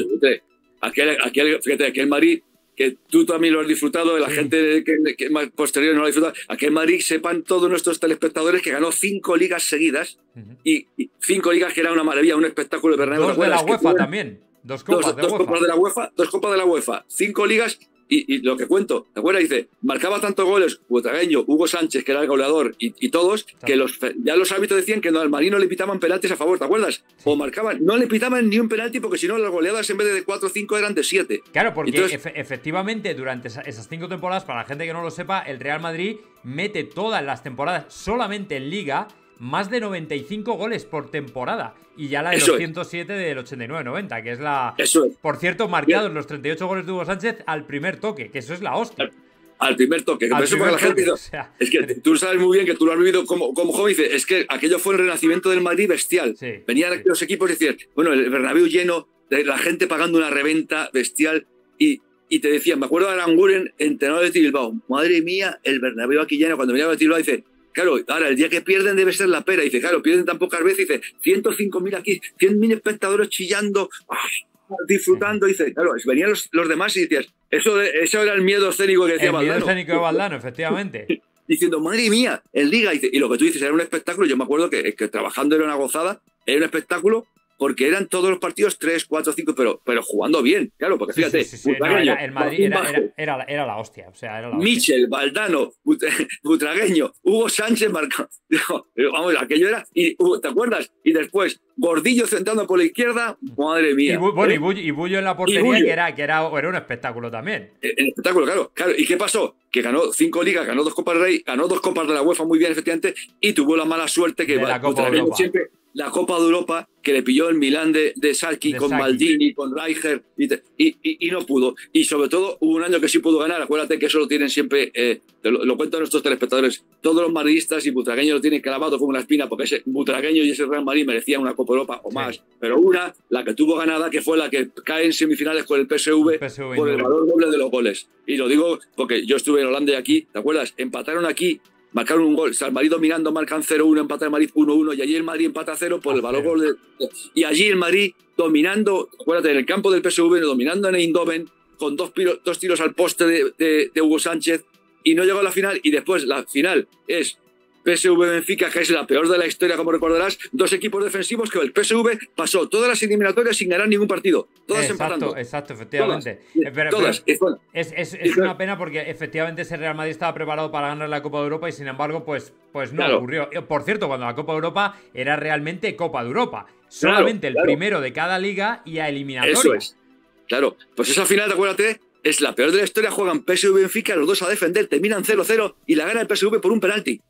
Aquel, aquel, fíjate, aquel Madrid, que tú también lo has disfrutado, la sí. gente que, que más posterior no lo ha disfrutado, aquel Madrid, sepan todos nuestros telespectadores que ganó cinco ligas seguidas, uh-huh. y, y cinco ligas que era una maravilla, un espectáculo. Bernabéu, dos de la UEFA también. Dos copas, dos, de, dos UEFA. copas de la UEFA, dos copas de la UEFA, cinco ligas y, y lo que cuento, ¿te acuerdas? Dice, marcaba tantos goles Butragueño, Hugo Sánchez, que era el goleador, y, y todos, claro. que los, ya los árbitros decían que no, al Madrid no le pitaban penaltis a favor, ¿te acuerdas? Sí. O marcaban, no le pitaban ni un penalti porque si no las goleadas en vez de cuatro o cinco eran de siete. Claro, porque Entonces, efe, efectivamente durante esas cinco temporadas, para la gente que no lo sepa, el Real Madrid mete todas las temporadas solamente en Liga más de noventa y cinco goles por temporada. Y ya la de los ciento siete del ochenta y nueve noventa, que es la... Eso es. Por cierto, marcados los treinta y ocho goles de Hugo Sánchez al primer toque, que eso es la hostia. Al, al primer toque. Al primer la gente, o sea, es que tú sabes muy bien que tú lo has vivido como, como joven. Dices, es que aquello fue el renacimiento del Madrid bestial. Sí, Venían sí. los equipos y decían, bueno, el Bernabéu lleno, la gente pagando una reventa bestial y... Y te decían, me acuerdo de Aranguren, entrenador de Bilbao, madre mía, el Bernabéu aquí lleno. Cuando venía a Bilbao dice... Claro, ahora el día que pierden debe ser la pera. Dice, claro, pierden tan pocas veces. Dice, ciento cinco mil aquí, cien mil espectadores chillando, ¡ay! Disfrutando. Dice, claro, venían los, los demás y decías, eso, eso era el miedo escénico que decía Valdano. El miedo escénico de Valdano, efectivamente. Diciendo, madre mía, en Liga. Dice, y lo que tú dices, era un espectáculo. Yo me acuerdo que, que trabajando era una gozada, era un espectáculo porque eran todos los partidos tres, cuatro, cinco, pero, pero jugando bien, claro, porque fíjate, sí, sí, sí, sí. No, era, el Madrid era, era, era, la, era la hostia, o sea, era la Michel, hostia. Valdano, Butragueño, Hugo Sánchez marcó, vamos, aquello era, y, ¿te acuerdas? Y después, Gordillo sentando por la izquierda, madre mía. Y, bueno, ¿eh? y, Bullo, y Bullo en la portería, que, era, que era, era un espectáculo también. El espectáculo, claro, claro. ¿Y qué pasó? Que ganó cinco ligas, ganó dos Copas del Rey, ganó dos Copas de la UEFA muy bien, efectivamente, y tuvo la mala suerte que Butragueño siempre... La Copa de Europa que le pilló el Milán de, de Sarki de con Sarki. Maldini, con Rijkaard y, y, y no pudo. Y sobre todo hubo un año que sí pudo ganar. Acuérdate que eso lo tienen siempre, eh, lo, lo cuentan nuestros telespectadores. Todos los madridistas y butragueños lo tienen clavado como una espina porque ese butragueño y ese Real Madrid merecían una Copa de Europa o sí. más. Pero una, la que tuvo ganada, que fue la que cae en semifinales con el P S V, el P S V por el valor doble de los goles. Y lo digo porque yo estuve en Holanda y aquí, ¿te acuerdas? Empataron aquí. Marcaron un gol, o sea, el Madrid dominando, marcan cero uno, empata el Madrid uno uno, y allí el Madrid empata cero por el valor gol de... Y allí el Madrid dominando, acuérdate, en el campo del P S V, dominando en Eindhoven, con dos, piro, dos tiros al poste de, de, de Hugo Sánchez, y no llegó a la final, y después la final es P S V-Benfica, que es la peor de la historia, como recordarás, dos equipos defensivos que el P S V pasó todas las eliminatorias sin ganar ningún partido, todas exacto, empatando. Exacto, efectivamente. Todas, pero, todas, pero es, es, es una pena porque efectivamente ese Real Madrid estaba preparado para ganar la Copa de Europa y sin embargo pues, pues no claro. ocurrió. Por cierto, cuando la Copa de Europa era realmente Copa de Europa, solamente claro, el claro. primero de cada liga y a eliminatorias. Eso es. Claro, pues esa final, acuérdate, es la peor de la historia, juegan P S V-Benfica, los dos a defender, terminan cero cero y la gana el P S V por un penalti.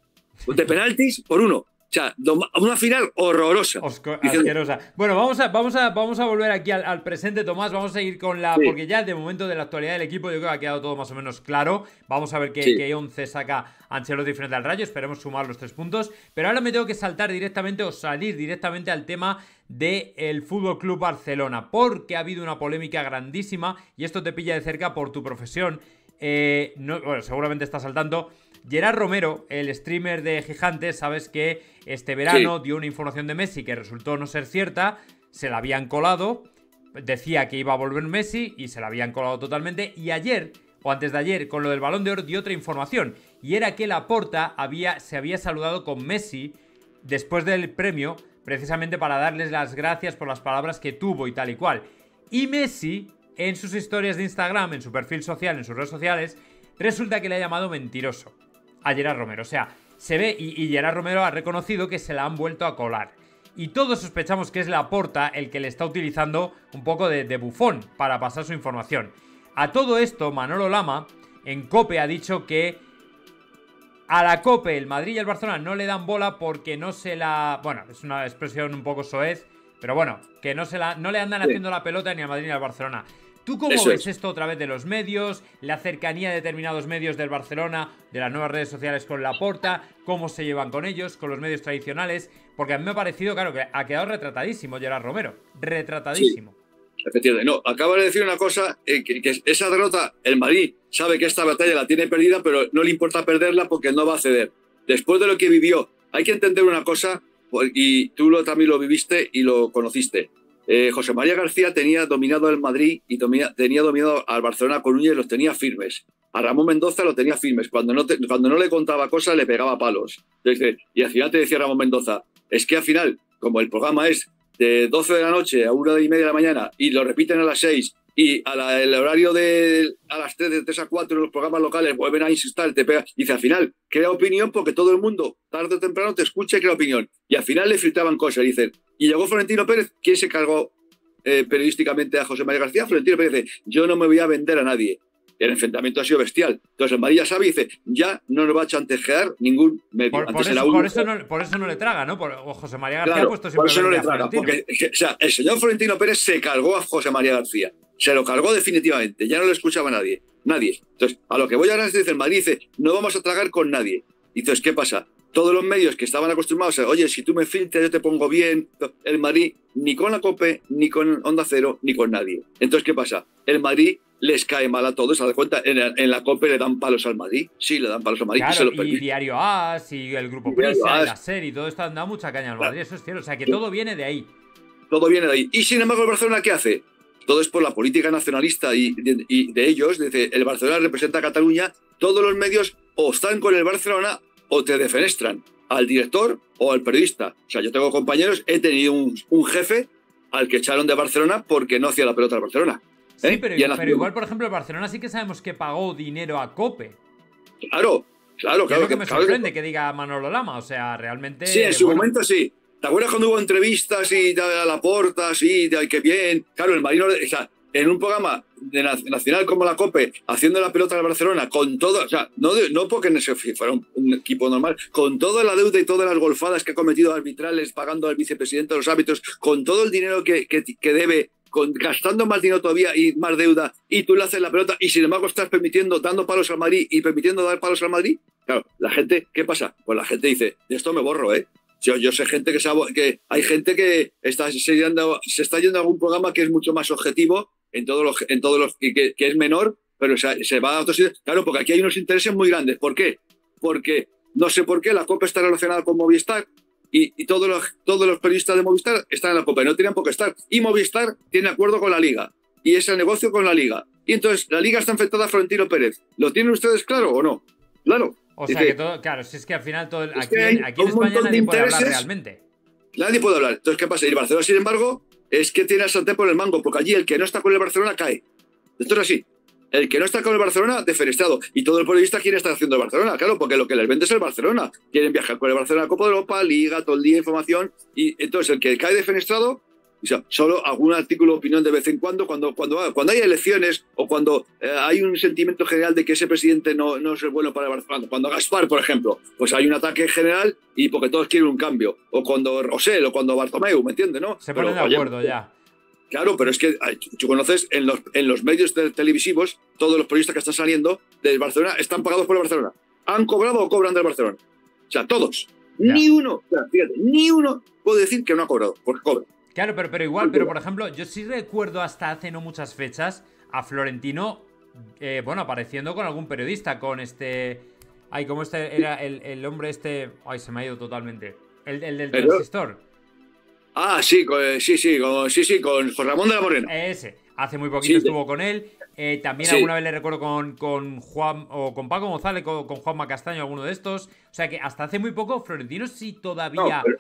De penaltis por uno. O sea, una final horrorosa. Osco, asquerosa. Bueno, vamos a, vamos, a, vamos a volver aquí al, al presente, Tomás. Vamos a ir con la... Sí. Porque ya de momento de la actualidad del equipo yo creo que ha quedado todo más o menos claro. Vamos a ver qué, sí. qué once saca Ancelotti frente al Rayo. Esperemos sumar los tres puntos. Pero ahora me tengo que saltar directamente o salir directamente al tema del Fútbol Club Barcelona. Porque ha habido una polémica grandísima y esto te pilla de cerca por tu profesión. Eh, no, bueno, seguramente estás al tanto. Gerard Romero, el streamer de Gigantes, sabes que este verano sí. dio una información de Messi que resultó no ser cierta, se la habían colado, decía que iba a volver Messi y se la habían colado totalmente, y ayer o antes de ayer con lo del Balón de Oro dio otra información, y era que Laporta había, se había saludado con Messi después del premio precisamente para darles las gracias por las palabras que tuvo y tal y cual. Y Messi, en sus historias de Instagram, en su perfil social, en sus redes sociales, resulta que le ha llamado mentiroso a Gerard Romero. O sea, se ve y, y Gerard Romero ha reconocido que se la han vuelto a colar. Y todos sospechamos que es Laporta el que le está utilizando un poco de, de bufón para pasar su información. A todo esto, Manolo Lama en COPE ha dicho que a la COPE el Madrid y el Barcelona no le dan bola porque no se la... Bueno, es una expresión un poco soez, pero bueno, que no, se la, no le andan haciendo la pelota ni al Madrid ni al Barcelona. ¿Tú cómo Eso ves es. esto otra vez de los medios, la cercanía de determinados medios del Barcelona, de las nuevas redes sociales con Laporta, cómo se llevan con ellos, con los medios tradicionales? Porque a mí me ha parecido, claro, que ha quedado retratadísimo Gerard Romero, retratadísimo. Sí, efectivamente. No, acaba de decir una cosa, eh, que, que esa derrota, el Madrid sabe que esta batalla la tiene perdida, pero no le importa perderla porque no va a ceder. Después de lo que vivió, hay que entender una cosa, y tú lo, también lo viviste y lo conociste. Eh, José María García tenía dominado al Madrid y domina, tenía dominado al Barcelona con uñas y los tenía firmes. A Ramón Mendoza lo tenía firmes. Cuando no, te, cuando no le contaba cosas, le pegaba palos. Entonces, y al final te decía Ramón Mendoza, es que al final, como el programa es de doce de la noche a una y media de la mañana y lo repiten a las seis y a la, el horario de a las tres, de tres a cuatro en los programas locales vuelven a insistir, te pegas, y dice al final, crea opinión porque todo el mundo tarde o temprano te escucha y crea opinión. Y al final le filtraban cosas, dicen. Y llegó Florentino Pérez, quien se cargó eh, periodísticamente a José María García. Florentino Pérez dice, yo no me voy a vender a nadie. El enfrentamiento ha sido bestial. Entonces el Madrid ya sabe y dice, ya no nos va a chantajear ningún medio. Por, por, eso, por, eso no, por eso no le traga, ¿no? Por, o José María García claro, ha puesto siempre por eso no le traga, porque o sea, el señor Florentino Pérez se cargó a José María García. Se lo cargó definitivamente. Ya no le escuchaba a nadie. Nadie. Entonces, a lo que voy ahora es dice el Madrid, dice, no vamos a tragar con nadie. Y entonces, ¿qué pasa? Todos los medios que estaban acostumbrados a, oye, si tú me filtras, yo te pongo bien. El Madrid, ni con la COPE, ni con Onda Cero, ni con nadie. Entonces, ¿qué pasa? El Madrid les cae mal a todos. ¿Se da cuenta? En la, en la COPE le dan palos al Madrid. Sí, le dan palos al Madrid. Claro, y se lo permiten. Y Diario As, y el Grupo Prisa, la SER, y todo esto han dado mucha caña al Madrid. Claro. Eso es cierto. O sea, que sí. todo viene de ahí. Todo viene de ahí. Y sin embargo, ¿el Barcelona qué hace? Todo es por la política nacionalista y de, y de ellos. Dice, el Barcelona representa a Cataluña. Todos los medios o están con el Barcelona o te defenestran al director o al periodista. O sea, yo tengo compañeros, he tenido un, un jefe al que echaron de Barcelona porque no hacía la pelota al Barcelona. Sí, ¿eh? pero, pero igual, por ejemplo, el Barcelona sí que sabemos que pagó dinero a COPE. Claro, claro, claro. Es lo que me claro, sorprende claro. que diga Manolo Lama, o sea, realmente... Sí, en su bueno. momento sí. ¿Te acuerdas cuando hubo entrevistas y a Laporta, sí, ay, qué bien? Claro, el Marino... O sea, en un programa de nacional como la COPE, haciendo la pelota al Barcelona, con todo, o sea, no, de, no porque fuera un, un equipo normal, con toda la deuda y todas las golfadas que ha cometido arbitrales, pagando al vicepresidente de los árbitros, con todo el dinero que, que, que debe, con, gastando más dinero todavía y más deuda, y tú le haces la pelota, y sin embargo estás permitiendo, dando palos al Madrid y permitiendo dar palos al Madrid. Claro, la gente, ¿qué pasa? Pues la gente dice, de esto me borro, ¿eh? Yo, yo sé gente que, se ha, que hay gente que está, se, anda, se está yendo a algún programa que es mucho más objetivo en todos los, en todos los que, que es menor, pero se, se va a otros sitios. Claro, porque aquí hay unos intereses muy grandes. ¿Por qué? Porque no sé por qué la COPE está relacionada con Movistar y, y todos, los, todos los periodistas de Movistar están en la COPE, no tienen por qué estar. Y Movistar tiene acuerdo con la Liga y es el negocio con la Liga. Y entonces la Liga está enfrentada a Florentino Pérez. ¿Lo tienen ustedes claro o no? Claro. O sea, que todo, claro, si es que al final todo, aquí, aquí en España nadie puede hablar realmente. Nadie puede hablar. Entonces, ¿qué pasa? Y el Barcelona, sin embargo, es que tiene al sartén por el mango, porque allí el que no está con el Barcelona cae. Esto es así. El que no está con el Barcelona, defenestrado. Y todo el periodista quiere estar haciendo el Barcelona, claro, porque lo que les vende es el Barcelona. Quieren viajar con el Barcelona, Copa de Europa, Liga, todo el día, información. Y entonces, el que cae defenestrado, o sea, solo algún artículo de opinión de vez en cuando, cuando, cuando, cuando hay elecciones o cuando eh, hay un sentimiento general de que ese presidente no, no es el bueno para el Barcelona. Cuando Gaspar, por ejemplo, pues hay un ataque general y porque todos quieren un cambio. O cuando Rosell o cuando Bartomeu, ¿me entiendes? ¿No? Se ponen pero, de acuerdo oye, ya. Claro, pero es que tú conoces en los, en los medios televisivos, todos los periodistas que están saliendo del Barcelona están pagados por el Barcelona. ¿Han cobrado o cobran del Barcelona? O sea, todos. Ya. Ni uno, o sea, fíjate, ni uno puede decir que no ha cobrado, porque cobra. Claro, pero, pero igual, pero por ejemplo, yo sí recuerdo hasta hace no muchas fechas a Florentino, eh, bueno, apareciendo con algún periodista, con este... Ay, ¿cómo este era el, el hombre este? Ay, se me ha ido totalmente. El, el del transistor. Ah, sí, con, sí, sí, con, sí, sí, con José Ramón de la Morena. Ese. hace muy poquito sí, estuvo sí. con él. Eh, también sí. alguna vez le recuerdo con, con Juan o con Paco González, con, con Juanma Castaño, alguno de estos. O sea que hasta hace muy poco Florentino sí todavía... No, pero,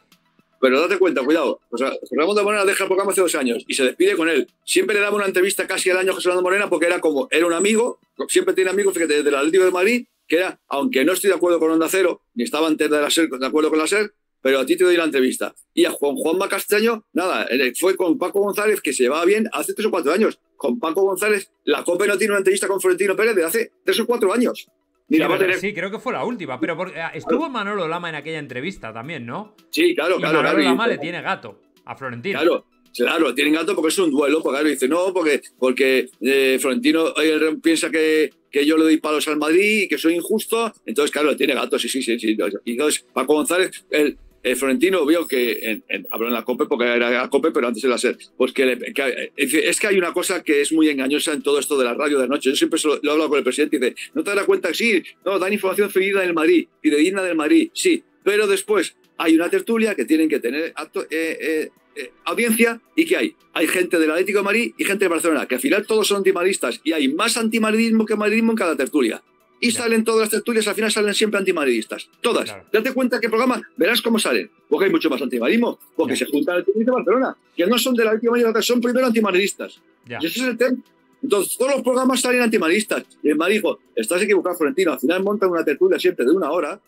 pero date cuenta, cuidado. O sea, José Ramón de Morena deja el programa hace dos años y se despide con él. Siempre le daba una entrevista casi al año a José Ramón de Morena porque era como, era un amigo, siempre tiene amigos, fíjate, desde el Atlético de Madrid, que era, aunque no estoy de acuerdo con Onda Cero, ni estaba antes de la SER de acuerdo con la SER, pero a ti te doy la entrevista. Y a Juan Juanma Castaño, nada, fue con Paco González, que se llevaba bien hace tres o cuatro años. Con Paco González, la COPE no tiene una entrevista con Florentino Pérez de hace tres o cuatro años. Ni sí, la va a tener. Sí, creo que fue la última, pero por, estuvo Manolo Lama en aquella entrevista también, ¿no? Sí, claro, y claro. Manolo claro, Lama y... le tiene gato a Florentino. Claro. Claro, tienen gato porque es un duelo, porque claro, dice no, porque, porque eh, Florentino eh, piensa que, que yo le doy palos al Madrid y que soy injusto, entonces claro, tiene gato, sí, sí, sí. sí. Entonces Paco González, el, el Florentino vio que, en, en, habló en la COPE, porque era la COPE, pero antes de la SER, pues que, le, que es que hay una cosa que es muy engañosa en todo esto de la radio de la noche, yo siempre lo, lo he hablado con el presidente y dice, no te das cuenta, sí, no, dan información fidedigna del Madrid, fidedigna del Madrid, sí, pero después hay una tertulia que tienen que tener acto, eh, eh, Eh, audiencia y que hay hay gente del Atlético de Madrid y gente de Barcelona, que al final todos son antimadridistas y hay más antimadridismo que madridismo en cada tertulia y claro. salen todas las tertulias, al final salen siempre antimadridistas, todas, claro. date cuenta que el programa verás cómo salen, porque hay mucho más antimadridismo porque claro. se juntan el Atlético de Barcelona que no son del Atlético de Madrid, son primero antimadridistas yeah. y ese es el tema. Entonces todos los programas salen antimadridistas y el Madrid dijo, estás equivocado Florentino, al final montan una tertulia siempre de una hora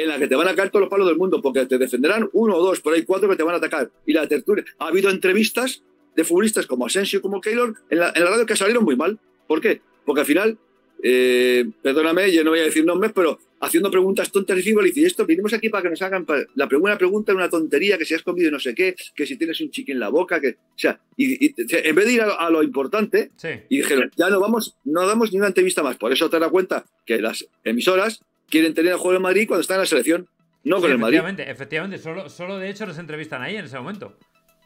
en la que te van a caer todos los palos del mundo, porque te defenderán uno o dos, por ahí cuatro que te van a atacar. Y la tertulia. Ha habido entrevistas de futbolistas como Asensio y como Keylor en la, en la radio que salieron muy mal. ¿Por qué? Porque al final, eh, perdóname, yo no voy a decir nombres, pero haciendo preguntas tontas y frívolas, y esto, vinimos aquí para que nos hagan la primera pregunta, una tontería, que si has comido no sé qué, que si tienes un chiqui en la boca, que. O sea, y, y, en vez de ir a, a lo importante, sí. y dijeron, ya no vamos, no damos ni una entrevista más. Por eso te das cuenta que las emisoras quieren tener al juego del Madrid cuando está en la selección, no sí, con el Madrid. Efectivamente, efectivamente. Solo, solo de hecho los entrevistan ahí en ese momento.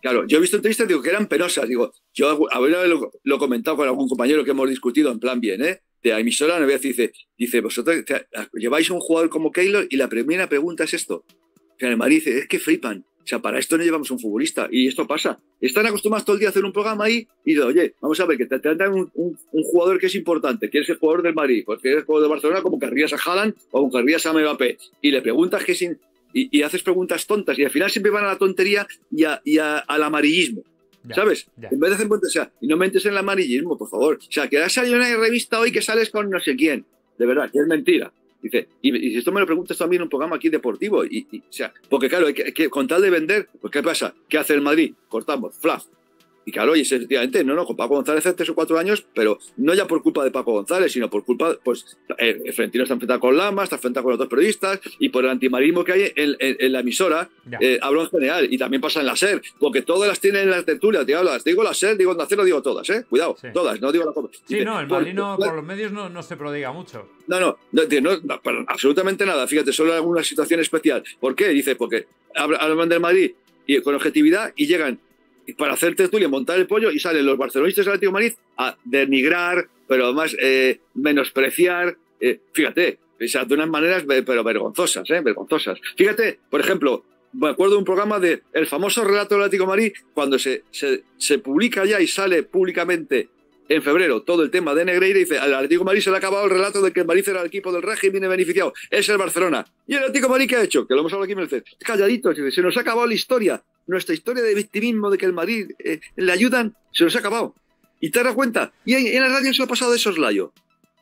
Claro, yo he visto entrevistas digo, que eran penosas. Digo, yo habría lo, lo comentado con algún compañero que hemos discutido en plan bien, ¿eh? De la emisora, no voy a decir, dice, dice, vosotros te, lleváis a un jugador como Keylor y la primera pregunta es esto. O sea, el Madrid dice, es que flipan. O sea, para esto no llevamos un futbolista. Y esto pasa. Están acostumbrados todo el día a hacer un programa ahí y dicen, oye, vamos a ver, que te tratan un, un, un jugador que es importante, que es el jugador del Madrid, que es el jugador de Barcelona, como querrías a Haaland o como querrías a Mbappé. Y le preguntas que sin... Y, y haces preguntas tontas. Y al final siempre van a la tontería y, a, y a, al amarillismo. Ya, ¿sabes? Ya. En vez de hacer cuenta, o sea, y no me entres en el amarillismo, por favor. O sea, que has salido en una revista hoy que sales con no sé quién. De verdad, que es mentira. Dice, y, y esto me lo preguntas también en un programa aquí deportivo. Y, y, o sea, porque claro, hay que, hay que, con tal de vender, pues ¿qué pasa? ¿Qué hace el Madrid? Cortamos, flash. Y claro, y efectivamente, no, no, con Paco González hace tres o cuatro años, pero no ya por culpa de Paco González, sino por culpa, pues, el eh, Florentino está enfrentado con Lama, está enfrentado con los dos periodistas, y por el antimarismo que hay en, en, en la emisora, eh, hablo en general, y también pasa en la SER, porque todas las tienen en la tertulia, te hablas, digo la SER, digo en la SER, digo todas, ¿eh? Cuidado, sí. todas, no digo la COPE. Sí, dice, no, el Madrid no, por los medios no, no se prodiga mucho. No, no, no, no, no para absolutamente nada, fíjate, solo en alguna situación especial. ¿Por qué? Dice, porque hablan del Madrid y, con objetividad y llegan para hacer tertulia, montar el pollo y salen los barcelonistas del Atlético de Madrid a denigrar, pero además eh, menospreciar, eh, fíjate, o sea, de unas maneras pero vergonzosas, eh, vergonzosas. Fíjate, por ejemplo, me acuerdo de un programa de el famoso relato del Atlético de Madrid cuando se, se, se publica ya y sale públicamente en febrero todo el tema de Negreira y dice, al Atlético de Madrid se le ha acabado el relato de que el Madrid era el equipo del régimen beneficiado, es el Barcelona. ¿Y el Atlético de Madrid qué ha hecho? Que lo hemos hablado aquí mil veces. Calladitos, se nos ha acabado la historia. Nuestra historia de victimismo, de que el Madrid eh, le ayudan, se nos ha acabado. Y te das cuenta, y en, en la radio se lo ha pasado de soslayo.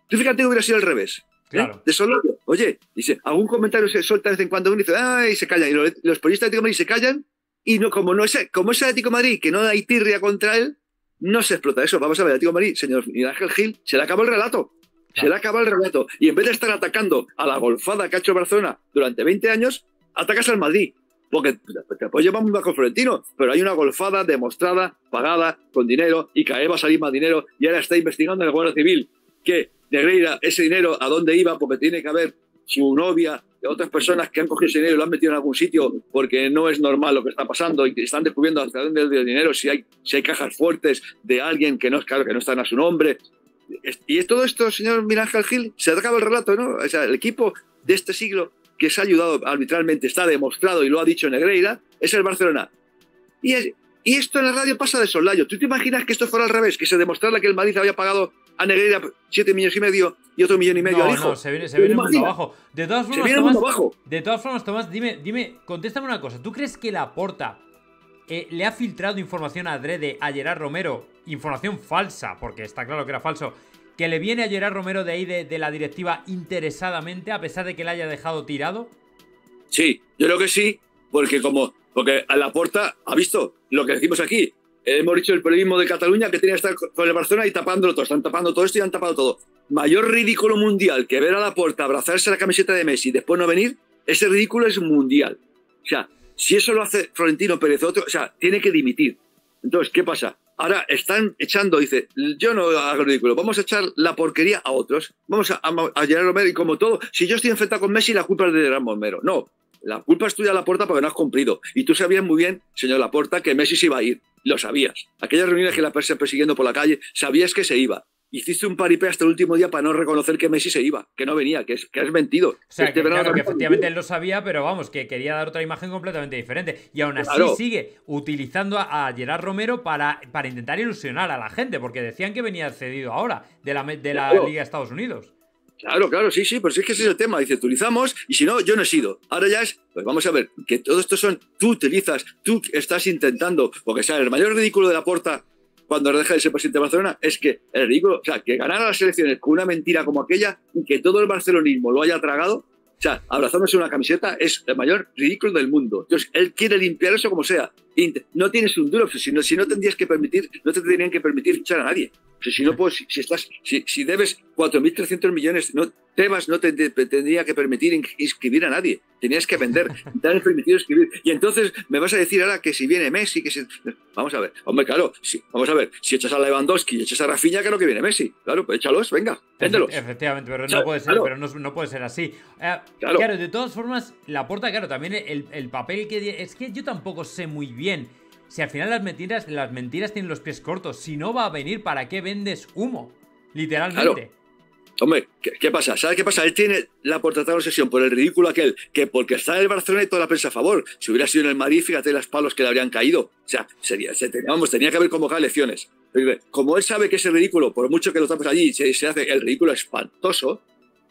Tú fíjate que hubiera sido al revés. Claro. ¿eh? De soslayo. Oye, dice, algún comentario se suelta de vez en cuando uno dice, ¡ay! Y se callan. Y los, los periodistas de Atlético de Madrid se callan, y no, como, no es, como es el Atlético de Madrid, que no hay tirria contra él, no se explota eso. Vamos a ver, el Atlético de Madrid, señor Miguel Ángel Gil, se le acabó el relato. Claro. Se le acabó el relato. Y en vez de estar atacando a la golfada que ha hecho Barcelona durante veinte años, atacas al Madrid. Porque pues llevamos bajo Florentino, pero hay una golfada demostrada, pagada, con dinero, y que va a salir más dinero, y ahora está investigando en el Guardia Civil que Negreira, ese dinero, ¿a dónde iba? Porque tiene que haber su novia de otras personas que han cogido ese dinero y lo han metido en algún sitio, porque no es normal lo que está pasando, y que están descubriendo hasta dónde el dinero, si hay, si hay cajas fuertes de alguien que no, claro, que no están a su nombre. Y todo esto, señor Miguel Ángel Gil, se acaba el relato, ¿no? O sea, el equipo de este siglo que se ha ayudado arbitralmente, está demostrado y lo ha dicho Negreira, es el Barcelona. Y, es, Y esto en la radio pasa de soslayo. ¿Tú te imaginas que esto fuera al revés? Que se demostrara que el Madrid había pagado a Negreira siete millones y medio y otro millón y medio no, al hijo. No, se viene, se viene mundo abajo. De todas formas, se viene Tomás, abajo. De todas formas, Tomás, dime, dime, contéstame una cosa. ¿Tú crees que Laporta eh, le ha filtrado información a adrede a Gerard Romero? Información falsa, porque está claro que era falso. ¿Que le viene a Gerard Romero de ahí, de, de la directiva, interesadamente, a pesar de que le haya dejado tirado? Sí, yo creo que sí, porque como... Porque a Laporta ha visto lo que decimos aquí. Hemos dicho el periodismo de Cataluña que tenía que estar con el Barcelona y tapándolo todo. Están tapando todo esto y han tapado todo. Mayor ridículo mundial que ver a Laporta abrazarse la camiseta de Messi y después no venir, ese ridículo es mundial. O sea, si eso lo hace Florentino Pérez otro, o sea, tiene que dimitir. Entonces, ¿qué pasa? Ahora están echando, dice, yo no hago ridículo, vamos a echar la porquería a otros. Vamos a, a, a Gerard Romero y como todo, si yo estoy enfrentado con Messi, la culpa es de Gerard Romero. No. La culpa es tuya, Laporta, porque no has cumplido. Y tú sabías muy bien, señor Laporta, que Messi se iba a ir. Lo sabías. Aquellas reuniones que la persiguió persiguiendo por la calle, sabías que se iba. Hiciste un paripé hasta el último día para no reconocer que Messi se iba, que no venía, que, es, que has mentido. O sea, que, que, claro, que efectivamente él lo sabía, pero vamos, que quería dar otra imagen completamente diferente. Y aún así claro. Sigue utilizando a, a Gerard Romero para, para intentar ilusionar a la gente, porque decían que venía cedido ahora de la, de la claro. Liga de Estados Unidos. Claro, claro, sí, sí, pero si es que ese es el tema. Dice, utilizamos y si no, yo no he sido. Ahora ya es, pues vamos a ver, que todo esto son, tú utilizas, tú estás intentando, porque sea, el mayor ridículo de Laporta cuando deja de ser presidente de Barcelona es que el ridículo, o sea, que ganar a las elecciones con una mentira como aquella y que todo el barcelonismo lo haya tragado, o sea, abrazándose una camiseta es el mayor ridículo del mundo. Entonces, él quiere limpiar eso como sea. No tienes un duro, si no, si no tendrías que permitir, no te tendrían que permitir fichar a nadie. Si no puedes, si, estás, si, si debes cuatro mil trescientos millones, no, Tebas no te, te, te tendría que permitir inscribir a nadie. Tenías que vender, te han permitido inscribir. Y entonces me vas a decir ahora que si viene Messi, que si... Vamos a ver, hombre, claro, si, vamos a ver, si echas a Lewandowski y echas a Rafinha, claro que viene Messi. Claro, pues échalos, venga, véndelos. Efectivamente, pero, no puede, ser, claro. pero no, no puede ser así. Eh, claro. claro, de todas formas, Laporta, claro, también el, el papel que... Es que yo tampoco sé muy bien. Si al final las mentiras, las mentiras tienen los pies cortos, si no va a venir, ¿para qué vendes humo? Literalmente. Claro. Hombre, ¿qué, qué pasa? ¿Sabes qué pasa? Él tiene la portada de obsesión por el ridículo aquel, que porque está en el Barcelona y toda la prensa a favor. Si hubiera sido en el Madrid, fíjate los palos que le habrían caído. O sea, sería, se, vamos, tenía que haber convocado elecciones. Como él sabe que es el ridículo, por mucho que lo tapes allí, se, se hace el ridículo espantoso,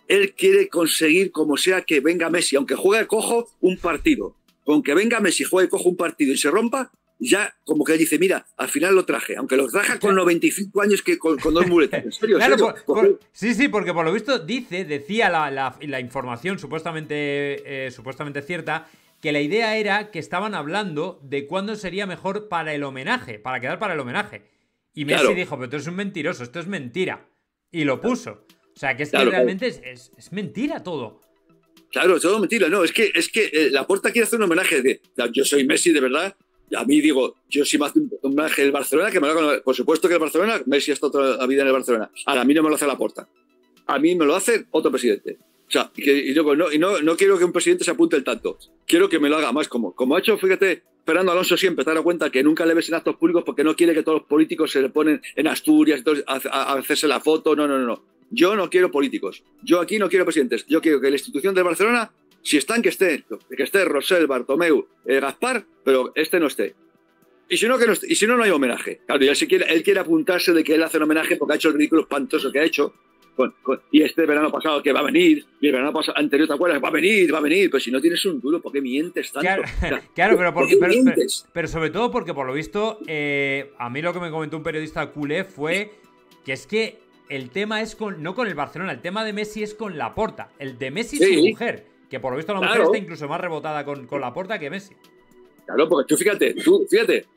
él quiere conseguir como sea que venga Messi, aunque juegue cojo un partido. Aunque venga Messi, juegue cojo un partido y se rompa, ya como que dice, mira, al final lo traje, aunque lo traje con noventa y cinco años que con, con dos muletas. ¿En serio? Claro, ¿en serio? Por, por, sí, sí, porque por lo visto dice, decía la, la, la información supuestamente, eh, supuestamente cierta, que la idea era que estaban hablando de cuándo sería mejor para el homenaje, para quedar para el homenaje. Y Messi claro. dijo, pero tú eres un mentiroso, esto es mentira. Y lo puso. O sea, que es que claro, realmente claro. Es, es, es mentira todo. Claro, todo mentira, no, es que, es que eh, Laporta quiere hacer un homenaje de, yo soy Messi de verdad. A mí digo, yo si me hace un homenaje el Barcelona, que me lo haga, por supuesto que el Barcelona, Messi ha estado toda la vida en el Barcelona. Ahora, a mí no me lo hace Laporta. A mí me lo hace otro presidente. O sea, y, que, y, yo, no, y no, no quiero que un presidente se apunte el tanto. Quiero que me lo haga más como, como ha hecho, fíjate, Fernando Alonso siempre, te has dado cuenta que nunca le ves en actos públicos porque no quiere que todos los políticos se le ponen en Asturias entonces, a, a hacerse la foto. No, no, no, no. Yo no quiero políticos. Yo aquí no quiero presidentes. Yo quiero que la institución del Barcelona... Si están, que esté, que esté Rosell, Bartomeu, eh, Gaspar, pero este no esté. Y si no, que no esté, y si no, no hay homenaje. Claro, y él, si quiere, él quiere apuntarse de que él hace un homenaje porque ha hecho el ridículo espantoso que ha hecho. Con, con, y este verano pasado que va a venir, y el verano pasado, anterior, ¿te acuerdas? Va a venir, va a venir, pero si no tienes un duro, ¿por qué mientes tanto? Claro, o sea, claro pero, porque, ¿por pero, pero, pero sobre todo porque, por lo visto, eh, a mí lo que me comentó un periodista culé fue que es que el tema es con, no con el Barcelona, el tema de Messi es con Laporta. El de Messi es sí. su mujer. Que por lo visto la mujer claro. está incluso más rebotada con, con Laporta que Messi. Claro, porque tú fíjate, tú fíjate,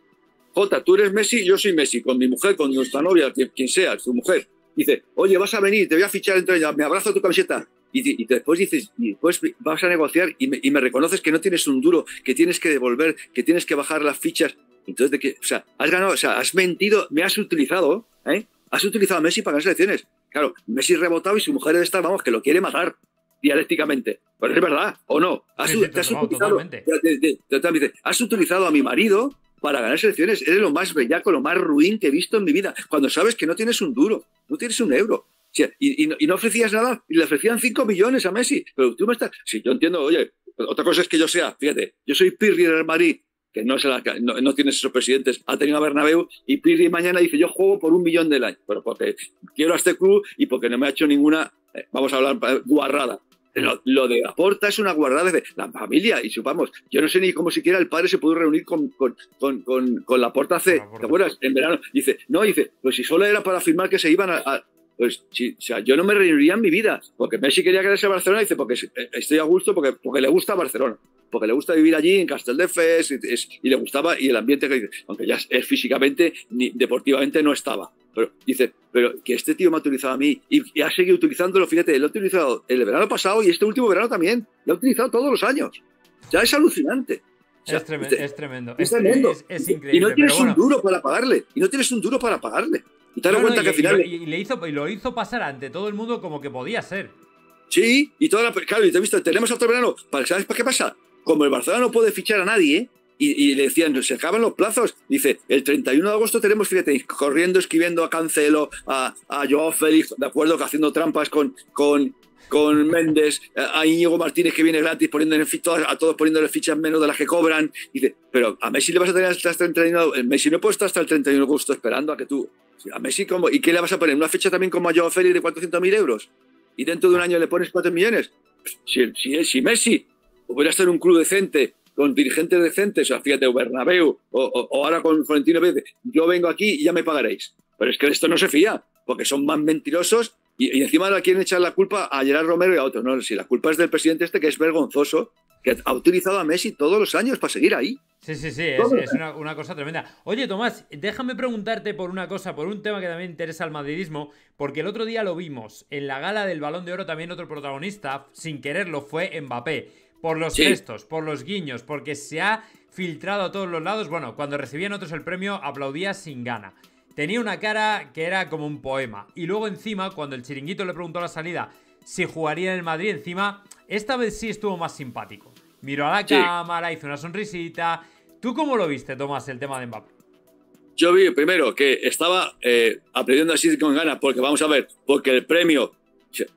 Jota, tú eres Messi, yo soy Messi, con mi mujer, con nuestra novia, quien, quien sea, su mujer. Dice, oye, vas a venir, te voy a fichar entre ellas, me abrazo tu camiseta. Y, y después dices, y después vas a negociar y me, y me reconoces que no tienes un duro, que tienes que devolver, que tienes que bajar las fichas. Entonces, de que, o sea, has ganado, o sea, has mentido, me has utilizado, ¿eh? Has utilizado a Messi para ganar elecciones. Claro, Messi rebotado y su mujer debe estar, vamos, que lo quiere matar. Dialécticamente, pero es verdad, ¿o no? Has, sí, te has, tomado, utilizado, te, te, te, te, te, has utilizado a mi marido para ganar elecciones, eres lo más bellaco, lo más ruin que he visto en mi vida, cuando sabes que no tienes un duro, no tienes un euro, o sea, y, y, no, y no ofrecías nada, y le ofrecían cinco millones a Messi, pero tú me estás... Sí, yo entiendo, oye, otra cosa es que yo sea, fíjate, yo soy Pirri en el Madrid, que no, se la, no, no tiene esos presidentes, ha tenido a Bernabéu, y Pirri mañana dice, yo juego por un millón del año, pero porque quiero a este club y porque no me ha hecho ninguna, eh, vamos a hablar, guarrada. Lo, lo de Laporta es una guarrada de la familia, y supamos, yo no sé ni cómo siquiera el padre se pudo reunir con, con, con, con, con Laporta hace, Laporta. ¿Te acuerdas? En verano. Dice, no, dice, pues si solo era para afirmar que se iban a... a pues si, o sea, yo no me reuniría en mi vida, porque Messi quería quedarse a Barcelona, dice, porque estoy a gusto, porque, porque le gusta Barcelona, porque le gusta vivir allí en Castelldefels, y, y le gustaba, y el ambiente, que aunque ya es físicamente, ni deportivamente no estaba. Pero dice, pero que este tío me ha utilizado a mí y, y ha seguido utilizándolo, fíjate, lo ha utilizado el verano pasado y este último verano también, lo ha utilizado todos los años. Ya es alucinante. O sea, es, trem usted, es tremendo, es tremendo. Es, es increíble. Y no tienes bueno. un duro para pagarle, y no tienes un duro para pagarle. Y te das no, cuenta no, y, que al final... Y, y, le hizo, y lo hizo pasar ante todo el mundo como que podía ser. Sí, y toda la... Claro, y te he visto, tenemos otro verano. ¿Sabes qué pasa? Como el Barcelona no puede fichar a nadie... Y, y le decían, se acaban los plazos. Dice, el treinta y uno de agosto tenemos, fíjate, corriendo, escribiendo a Cancelo, a, a Joao Félix, de acuerdo, que haciendo trampas con, con, con Méndez, a Íñigo Martínez, que viene gratis, poniéndole fichas, a todos poniéndole fichas menos de las que cobran. Dice, pero a Messi le vas a tener hasta el treinta y uno de agosto. Messi no puede estar hasta el treinta y uno de agosto esperando a que tú... A Messi, ¿cómo? ¿Y qué le vas a poner? ¿Una fecha también como a Joao Félix de cuatrocientos mil euros? ¿Y dentro de un año le pones cuatro millones? Si, si, si Messi hubiera estado en un club decente, con dirigentes decentes, o sea, fíjate, o Bernabéu, o, o, o ahora con Florentino Pérez, yo vengo aquí y ya me pagaréis. Pero es que de esto no se fía, porque son más mentirosos y, y encima le quieren echar la culpa a Gerard Romero y a otros. No, si la culpa es del presidente este, que es vergonzoso, que ha utilizado a Messi todos los años para seguir ahí. Sí, sí, sí, es, es una, una cosa tremenda. Oye, Tomás, déjame preguntarte por una cosa, por un tema que también interesa al madridismo, porque el otro día lo vimos, en la gala del Balón de Oro también otro protagonista, sin quererlo, fue Mbappé. Por los sí. gestos, por los guiños, porque se ha filtrado a todos los lados. Bueno, cuando recibían otros el premio, aplaudía sin gana. Tenía una cara que era como un poema. Y luego encima, cuando el chiringuito le preguntó a la salida si jugaría en el Madrid, encima, esta vez sí estuvo más simpático. Miró a la sí. cámara, hizo una sonrisita. ¿Tú cómo lo viste, Tomás, el tema de Mbappé? Yo vi, primero, que estaba eh, aplaudiendo así con ganas, porque vamos a ver, porque el premio...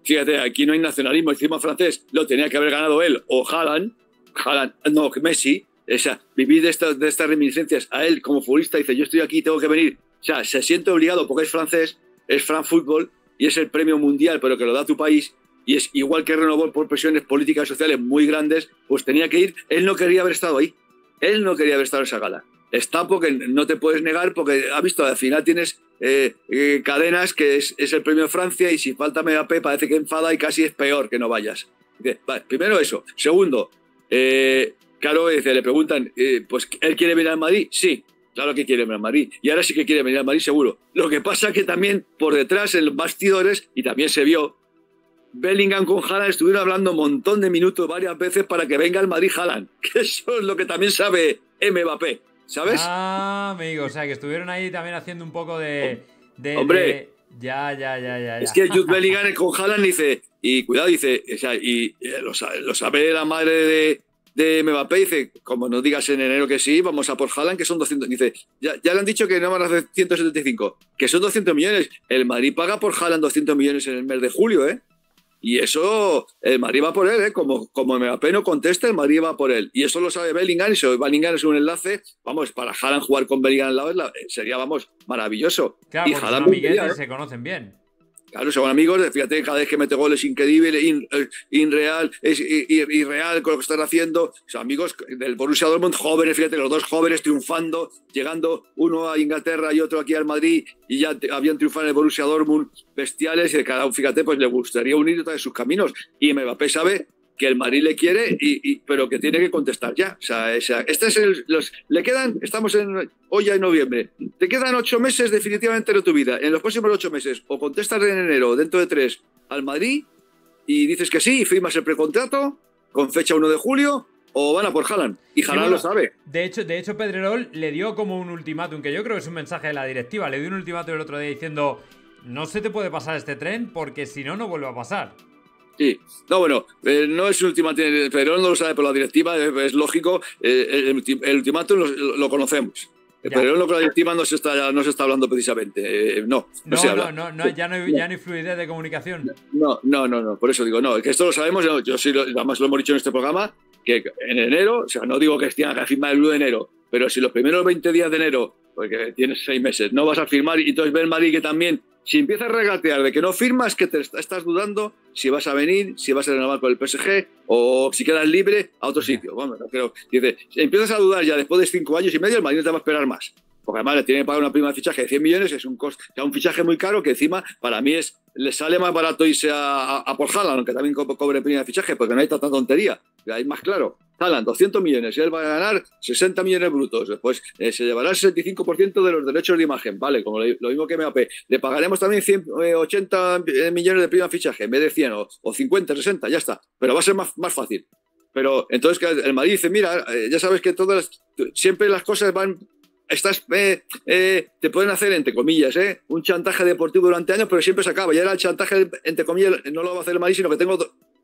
Fíjate, aquí no hay nacionalismo, encima francés, lo tenía que haber ganado él, o Haaland, Haaland no, Messi, o sea, vivir de estas, de estas reminiscencias a él como futbolista, dice, yo estoy aquí, tengo que venir, o sea, se siente obligado porque es francés, es France Football, y es el premio mundial, pero que lo da tu país, y es igual que renovó por presiones políticas y sociales muy grandes, pues tenía que ir, él no quería haber estado ahí, él no quería haber estado en esa gala. Está porque no te puedes negar, porque ha visto, al final tienes eh, eh, cadenas, que es, es el premio de Francia, y si falta Mbappé parece que enfada y casi es peor que no vayas. Dice, vale, primero eso. Segundo, eh, claro, dice, le preguntan, eh, pues ¿él quiere venir al Madrid? Sí, claro que quiere venir al Madrid. Y ahora sí que quiere venir al Madrid, seguro. Lo que pasa que también por detrás, en los bastidores, y también se vio, Bellingham con Haaland estuvieron hablando un montón de minutos varias veces para que venga al Madrid Haaland. Que eso es lo que también sabe Mbappé. ¿Sabes? Ah, amigo, o sea, que estuvieron ahí también haciendo un poco de... de Hombre. De, ya, ya, ya, ya. Es que Jude Bellingham con Haaland dice, y cuidado, dice, o sea, y, y lo, sabe, lo sabe la madre de, de Mbappé, dice, como nos digas en enero que sí, vamos a por Haaland, que son doscientos, dice, ya, ya le han dicho que no van a hacer ciento setenta y cinco, que son doscientos millones. El Madrid paga por Haaland doscientos millones en el mes de julio, ¿eh? Y eso, el Madrid va por él, ¿eh? Como, como Mbappé no contesta, el Madrid va por él. Y eso lo sabe Bellingham, y sobre Bellingham es un enlace, vamos, para Haaland jugar con Bellingham al lado la, sería, vamos, maravilloso. Claro, y porque Haaland son amiguetes, bien, ¿eh? Se conocen bien. Claro, son amigos, fíjate, cada vez que mete goles increíble, in, irreal, es irreal con lo que están haciendo. Son amigos del Borussia Dortmund, jóvenes, fíjate, los dos jóvenes triunfando, llegando uno a Inglaterra y otro aquí al Madrid, y ya habían triunfado en el Borussia Dortmund, bestiales, y de cada uno, fíjate, pues le gustaría unir otra de sus caminos. Y Mbappé sabe que el Madrid le quiere, y, y, pero que tiene que contestar ya. O sea, o sea este es el, los, le quedan, estamos en, hoy ya en noviembre, te quedan ocho meses definitivamente de tu vida. En los próximos ocho meses, o contestas en enero, dentro de tres, al Madrid, y dices que sí, y firmas el precontrato, con fecha uno de julio, o van a por Haaland. Y Haaland sí, bueno, lo sabe. De hecho, de hecho, Pedrerol le dio como un ultimátum, que yo creo que es un mensaje de la directiva, le dio un ultimátum el otro día diciendo, no se te puede pasar este tren, porque si no, no vuelve a pasar. Sí, no, bueno, eh, no es un ultimátum, pero no lo sabe por la directiva, es, es lógico, eh, el, el ultimátum lo, lo conocemos, ya. Pero no, con la directiva no se está, no se está hablando precisamente, eh, no, no, no, se habla. no, no, ya no, hay, ya no hay fluidez de comunicación. No, no, no, no, por eso digo, no, que esto lo sabemos, yo sí, lo, además lo hemos dicho en este programa, que en enero, o sea, no digo que tenga que firmar el uno de enero, Pero si los primeros veinte días de enero, porque tienes seis meses, no vas a firmar, y entonces ven Madrid que también, si empiezas a regatear de que no firmas, que te estás dudando si vas a venir, si vas a renovar con el P S G o si quedas libre a otro sitio. Bueno, no creo. Dice, empiezas a dudar ya después de cinco años y medio, el Madrid no te va a esperar más. Porque además le tiene que pagar una prima de fichaje de cien millones, es un coste, un fichaje muy caro que encima para mí es, le sale más barato irse a, a, a por Haaland, aunque también co cobre prima de fichaje, porque no hay tanta tontería. Ahí más claro, Haaland, doscientos millones, y él va a ganar sesenta millones brutos. Después eh, se llevará el sesenta y cinco por ciento de los derechos de imagen, ¿vale? Como lo, lo mismo que Mbappé. Le pagaremos también ochenta millones de prima de fichaje, en vez de cien o, o cincuenta, sesenta, ya está. Pero va a ser más, más fácil. Pero entonces el Madrid dice, mira, eh, ya sabes que todas las, siempre las cosas van... Estás, eh, eh, te pueden hacer, entre comillas, eh, un chantaje deportivo durante años, pero siempre se acaba. Ya era el chantaje, entre comillas, no lo va a hacer el Madrid, sino que tengo...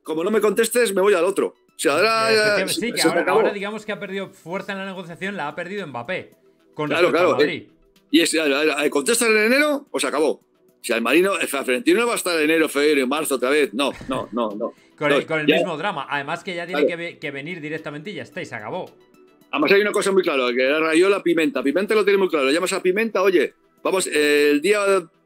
Como no me contestes, me voy al otro. O sea, ahora, sí, se, que se ahora, ahora digamos que ha perdido fuerza en la negociación, la ha perdido Mbappé. Con claro, claro. Madrid. Eh, y es, contestas en enero o se acabó. Si al Marino, el Florentino no va a estar en enero, febrero y marzo otra vez. No, no, no. no. con no, el, con el mismo drama. Además que ya tiene claro. que, que venir directamente y ya está, y se acabó. Además hay una cosa muy clara, que Rayola, Pimenta. Pimenta lo tiene muy claro. Le llamas a Pimenta, oye, vamos eh, el día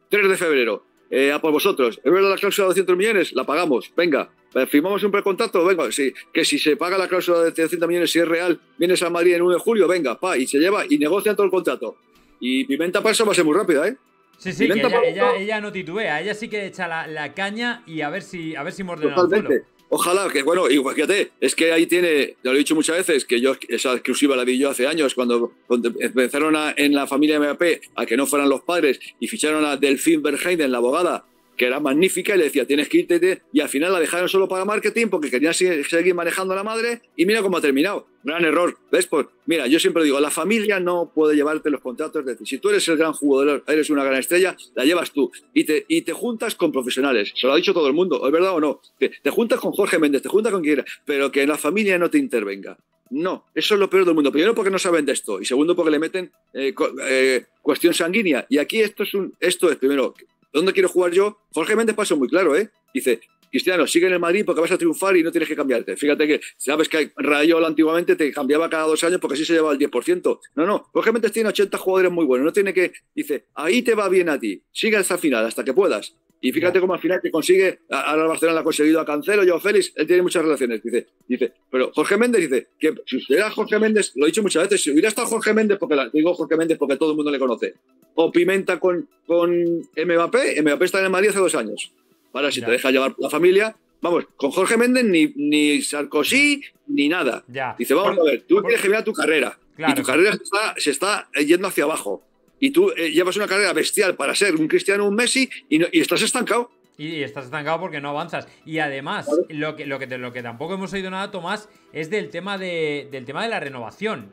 tres de febrero, eh, a por vosotros. ¿Es verdad la cláusula de doscientos millones? La pagamos, venga. ¿Firmamos un precontrato? Venga, sí, que si se paga la cláusula de doscientos millones, si es real, vienes a Madrid en uno de julio, venga, pa, y se lleva y negocian todo el contrato. Y Pimenta para eso va a ser muy rápida, ¿eh? Sí, sí, que ella, ella, ella no titubea, ella sí que echa la, la caña y a ver si, a ver si muerde el anzuelo. Ojalá, que bueno, y fíjate, es que ahí tiene, ya lo he dicho muchas veces, que yo esa exclusiva la vi yo hace años, cuando, cuando empezaron a, en la familia Mbappé a que no fueran los padres y ficharon a Delphine Verheiden, la abogada, que era magnífica, y le decía, tienes que irte, y al final la dejaron solo para marketing porque querían seguir manejando a la madre, y mira cómo ha terminado. Gran error, ¿ves? Pues mira, yo siempre digo, la familia no puede llevarte los contratos, es decir, si tú eres el gran jugador, eres una gran estrella, la llevas tú, y te, y te juntas con profesionales, se lo ha dicho todo el mundo, ¿es verdad o no? Te, te juntas con Jorge Méndez, te juntas con quien quiera, pero que la familia no te intervenga. No, eso es lo peor del mundo. Primero, porque no saben de esto, y segundo, porque le meten eh, eh, cuestión sanguínea, y aquí esto es, un, esto es primero... ¿Dónde quiero jugar yo? Jorge Méndez pasó muy claro, ¿eh? Dice, Cristiano, sigue en el Madrid porque vas a triunfar y no tienes que cambiarte. Fíjate que, sabes que Rayola antiguamente te cambiaba cada dos años porque así se llevaba el diez por ciento. No, no, Jorge Méndez tiene ochenta jugadores muy buenos, no tiene que... Dice, ahí te va bien a ti, sigue hasta el final, hasta que puedas. Y fíjate cómo al final te consigue, ahora Barcelona lo ha conseguido a Cancelo, yo a Félix, él tiene muchas relaciones, dice, dice, pero Jorge Méndez dice, que si era Jorge Méndez, lo he dicho muchas veces, si hubiera estado Jorge Méndez, porque la, digo Jorge Méndez porque todo el mundo le conoce, o Pimenta con, con Mbappé, Mbappé está en el Madrid hace dos años, ahora si ya. Te deja llevar la familia, vamos, con Jorge Méndez ni, ni Sarkozy, ya. Ni nada, ya. Dice, vamos por, a ver, tú por... quieres generar tu carrera, claro. Y tu carrera se está, se está yendo hacia abajo. Y tú eh, llevas una carrera bestial para ser un Cristiano, un Messi, y, no, y estás estancado. Y estás estancado porque no avanzas. Y además, ¿vale? lo, que, lo, que, lo que tampoco hemos oído nada, Tomás, es del tema de, del tema de la renovación.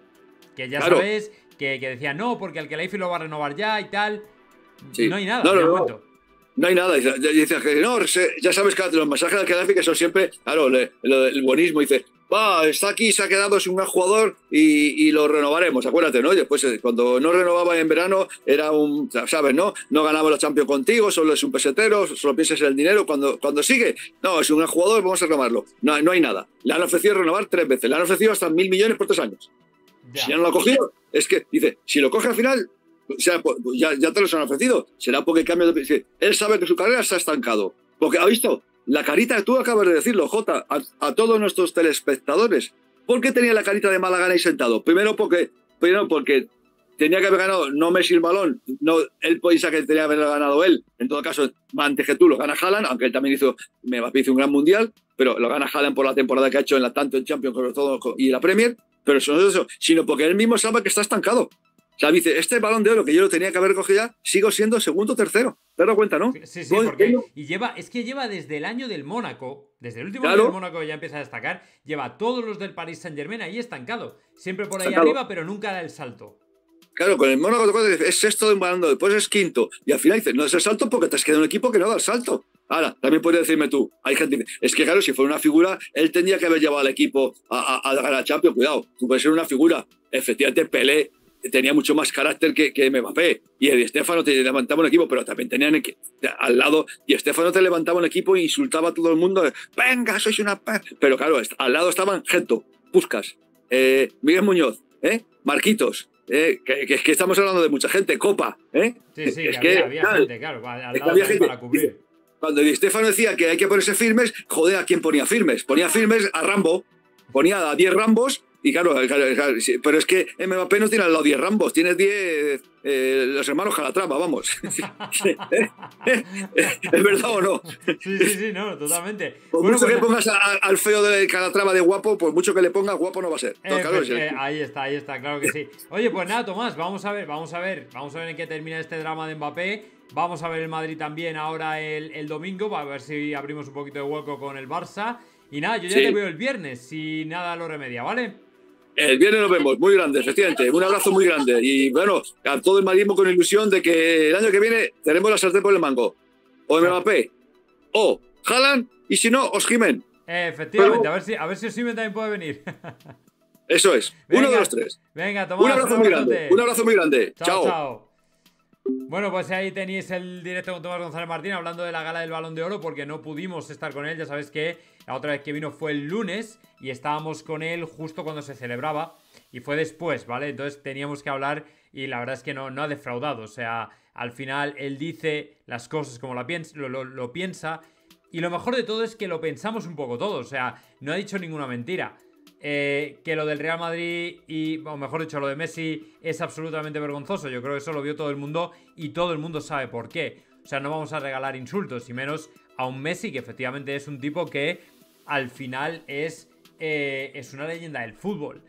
Que ya claro. Sabes que, que decían, no, porque al Khelaifi lo va a renovar ya y tal. Sí. No hay nada. No, no, no, no. no hay nada. Dice, dice, no, ya sabes que los mensajes del Khelaifi que son siempre, claro, le, lo, el buenismo, dice... Ah, está aquí, se ha quedado, es un gran jugador y, y lo renovaremos, acuérdate, ¿no? Después, cuando no renovaba en verano, era un, ¿sabes, no? No ganaba la Champions contigo, solo es un pesetero, solo piensas en el dinero. Cuando, cuando sigue, no, es un gran jugador, vamos a renovarlo. No, no hay nada. Le han ofrecido renovar tres veces, le han ofrecido hasta mil millones por tres años. Ya. Si ya no lo ha cogido, es que, dice, si lo coge al final, o sea, ya, ya te los han ofrecido. Será porque cambia de... Él sabe que su carrera se ha estancado. Porque, ¿ha visto? La carita, tú acabas de decirlo, Jota, a, a todos nuestros telespectadores. ¿Por qué tenía la carita de mala gana y sentado? Primero porque, primero porque tenía que haber ganado, no Messi el balón, no, él podía que tenía que haber ganado él. En todo caso, antes que tú lo gana Haaland, aunque él también hizo, Mbappé hizo un gran mundial, pero lo gana Haaland por la temporada que ha hecho en la, tanto en Champions sobre todo y en la Premier, pero eso no es eso, sino porque él mismo sabe que está estancado. O sea, dice, este Balón de Oro que yo lo tenía que haber cogido ya, sigo siendo segundo o tercero. ¿Te das cuenta, no? Sí, sí, porque y lleva, es que lleva desde el año del Mónaco, desde el último claro. año del Mónaco ya empieza a destacar, lleva todos los del Paris Saint-Germain ahí estancado. Siempre por ahí estancado. Arriba, pero nunca da el salto. Claro, con el Mónaco es sexto de un balón, después es quinto. Y al final dices, no es el salto porque te has quedado en un equipo que no da el salto. Ahora, también puedes decirme tú, hay gente que dice, es que claro, si fuera una figura, él tendría que haber llevado al equipo a, a, a ganar Champions. Cuidado, tú puedes ser una figura. Efectivamente, Pelé tenía mucho más carácter que, que Mbappé. Y Di Stéfano te levantaba un equipo, pero también tenían el, al lado. Di Stéfano te levantaba un equipo e insultaba a todo el mundo. Venga, sois una... Pero claro, al lado estaban Gento, Puskas, eh, Miguel Muñoz, ¿eh? Marquitos, ¿eh? Que, que, que estamos hablando de mucha gente, Copa, ¿eh? Sí, sí, es que, había, que, había gente, claro, al lado había gente para cubrir. Cuando Di Stéfano decía que hay que ponerse firmes, joder, ¿a quién ponía firmes? Ponía firmes a Rambo, ponía a diez Rambos, y claro, claro, claro, pero es que Mbappé no tiene al lado diez Rambos, tiene diez eh, los hermanos Calatrava, vamos. ¿Es verdad o no? Sí, sí, sí, no, totalmente. Por bueno, mucho pues, que pongas a, a, al feo de Calatrava de guapo, por mucho que le pongas, guapo no va a ser. Eh, claro, pues, eh, ahí está, ahí está, claro que sí. Oye, pues nada, Tomás, vamos a ver, vamos a ver, vamos a ver en qué termina este drama de Mbappé. Vamos a ver el Madrid también ahora el, el domingo, para ver si abrimos un poquito de hueco con el Barça. Y nada, yo ya sí. te veo el viernes, si nada lo remedia, ¿vale? El viernes nos vemos, muy grande, efectivamente. Un abrazo muy grande. Y bueno, a todo el madridismo con ilusión de que el año que viene tenemos la sartén por el mango. O Mbappé, o Haaland, y si no, Osimhen. Efectivamente, pero... a ver si, a ver si Osimhen también puede venir. Eso es, venga, uno de los tres. Venga, Tomás. Un abrazo muy grande, un abrazo muy grande. Chao, chao. Chao. Bueno, pues ahí tenéis el directo con Tomás González Martín hablando de la gala del Balón de Oro, porque no pudimos estar con él. Ya sabéis que la otra vez que vino fue el lunes y estábamos con él justo cuando se celebraba y fue después, ¿vale? Entonces teníamos que hablar y la verdad es que no, no ha defraudado. O sea, al final él dice las cosas como la piensa, lo, lo, lo piensa, y lo mejor de todo es que lo pensamos un poco todos. O sea, no ha dicho ninguna mentira. Eh, que lo del Real Madrid y, o mejor dicho, lo de Messi es absolutamente vergonzoso. Yo creo que eso lo vio todo el mundo y todo el mundo sabe por qué. O sea, no vamos a regalar insultos, y menos a un Messi que efectivamente es un tipo que al final es, eh, es una leyenda del fútbol.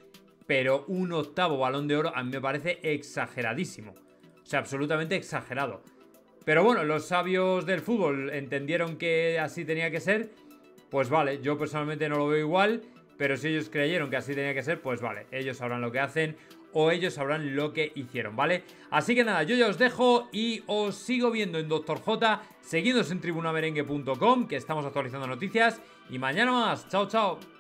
Pero un octavo Balón de Oro a mí me parece exageradísimo. O sea, absolutamente exagerado. Pero bueno, los sabios del fútbol entendieron que así tenía que ser. Pues vale, yo personalmente no lo veo igual. Pero si ellos creyeron que así tenía que ser, pues vale, ellos sabrán lo que hacen o ellos sabrán lo que hicieron, ¿vale? Así que nada, yo ya os dejo y os sigo viendo en Doctor J, seguidnos en tribuna merengue punto com, que estamos actualizando noticias, y mañana más. Chao, chao.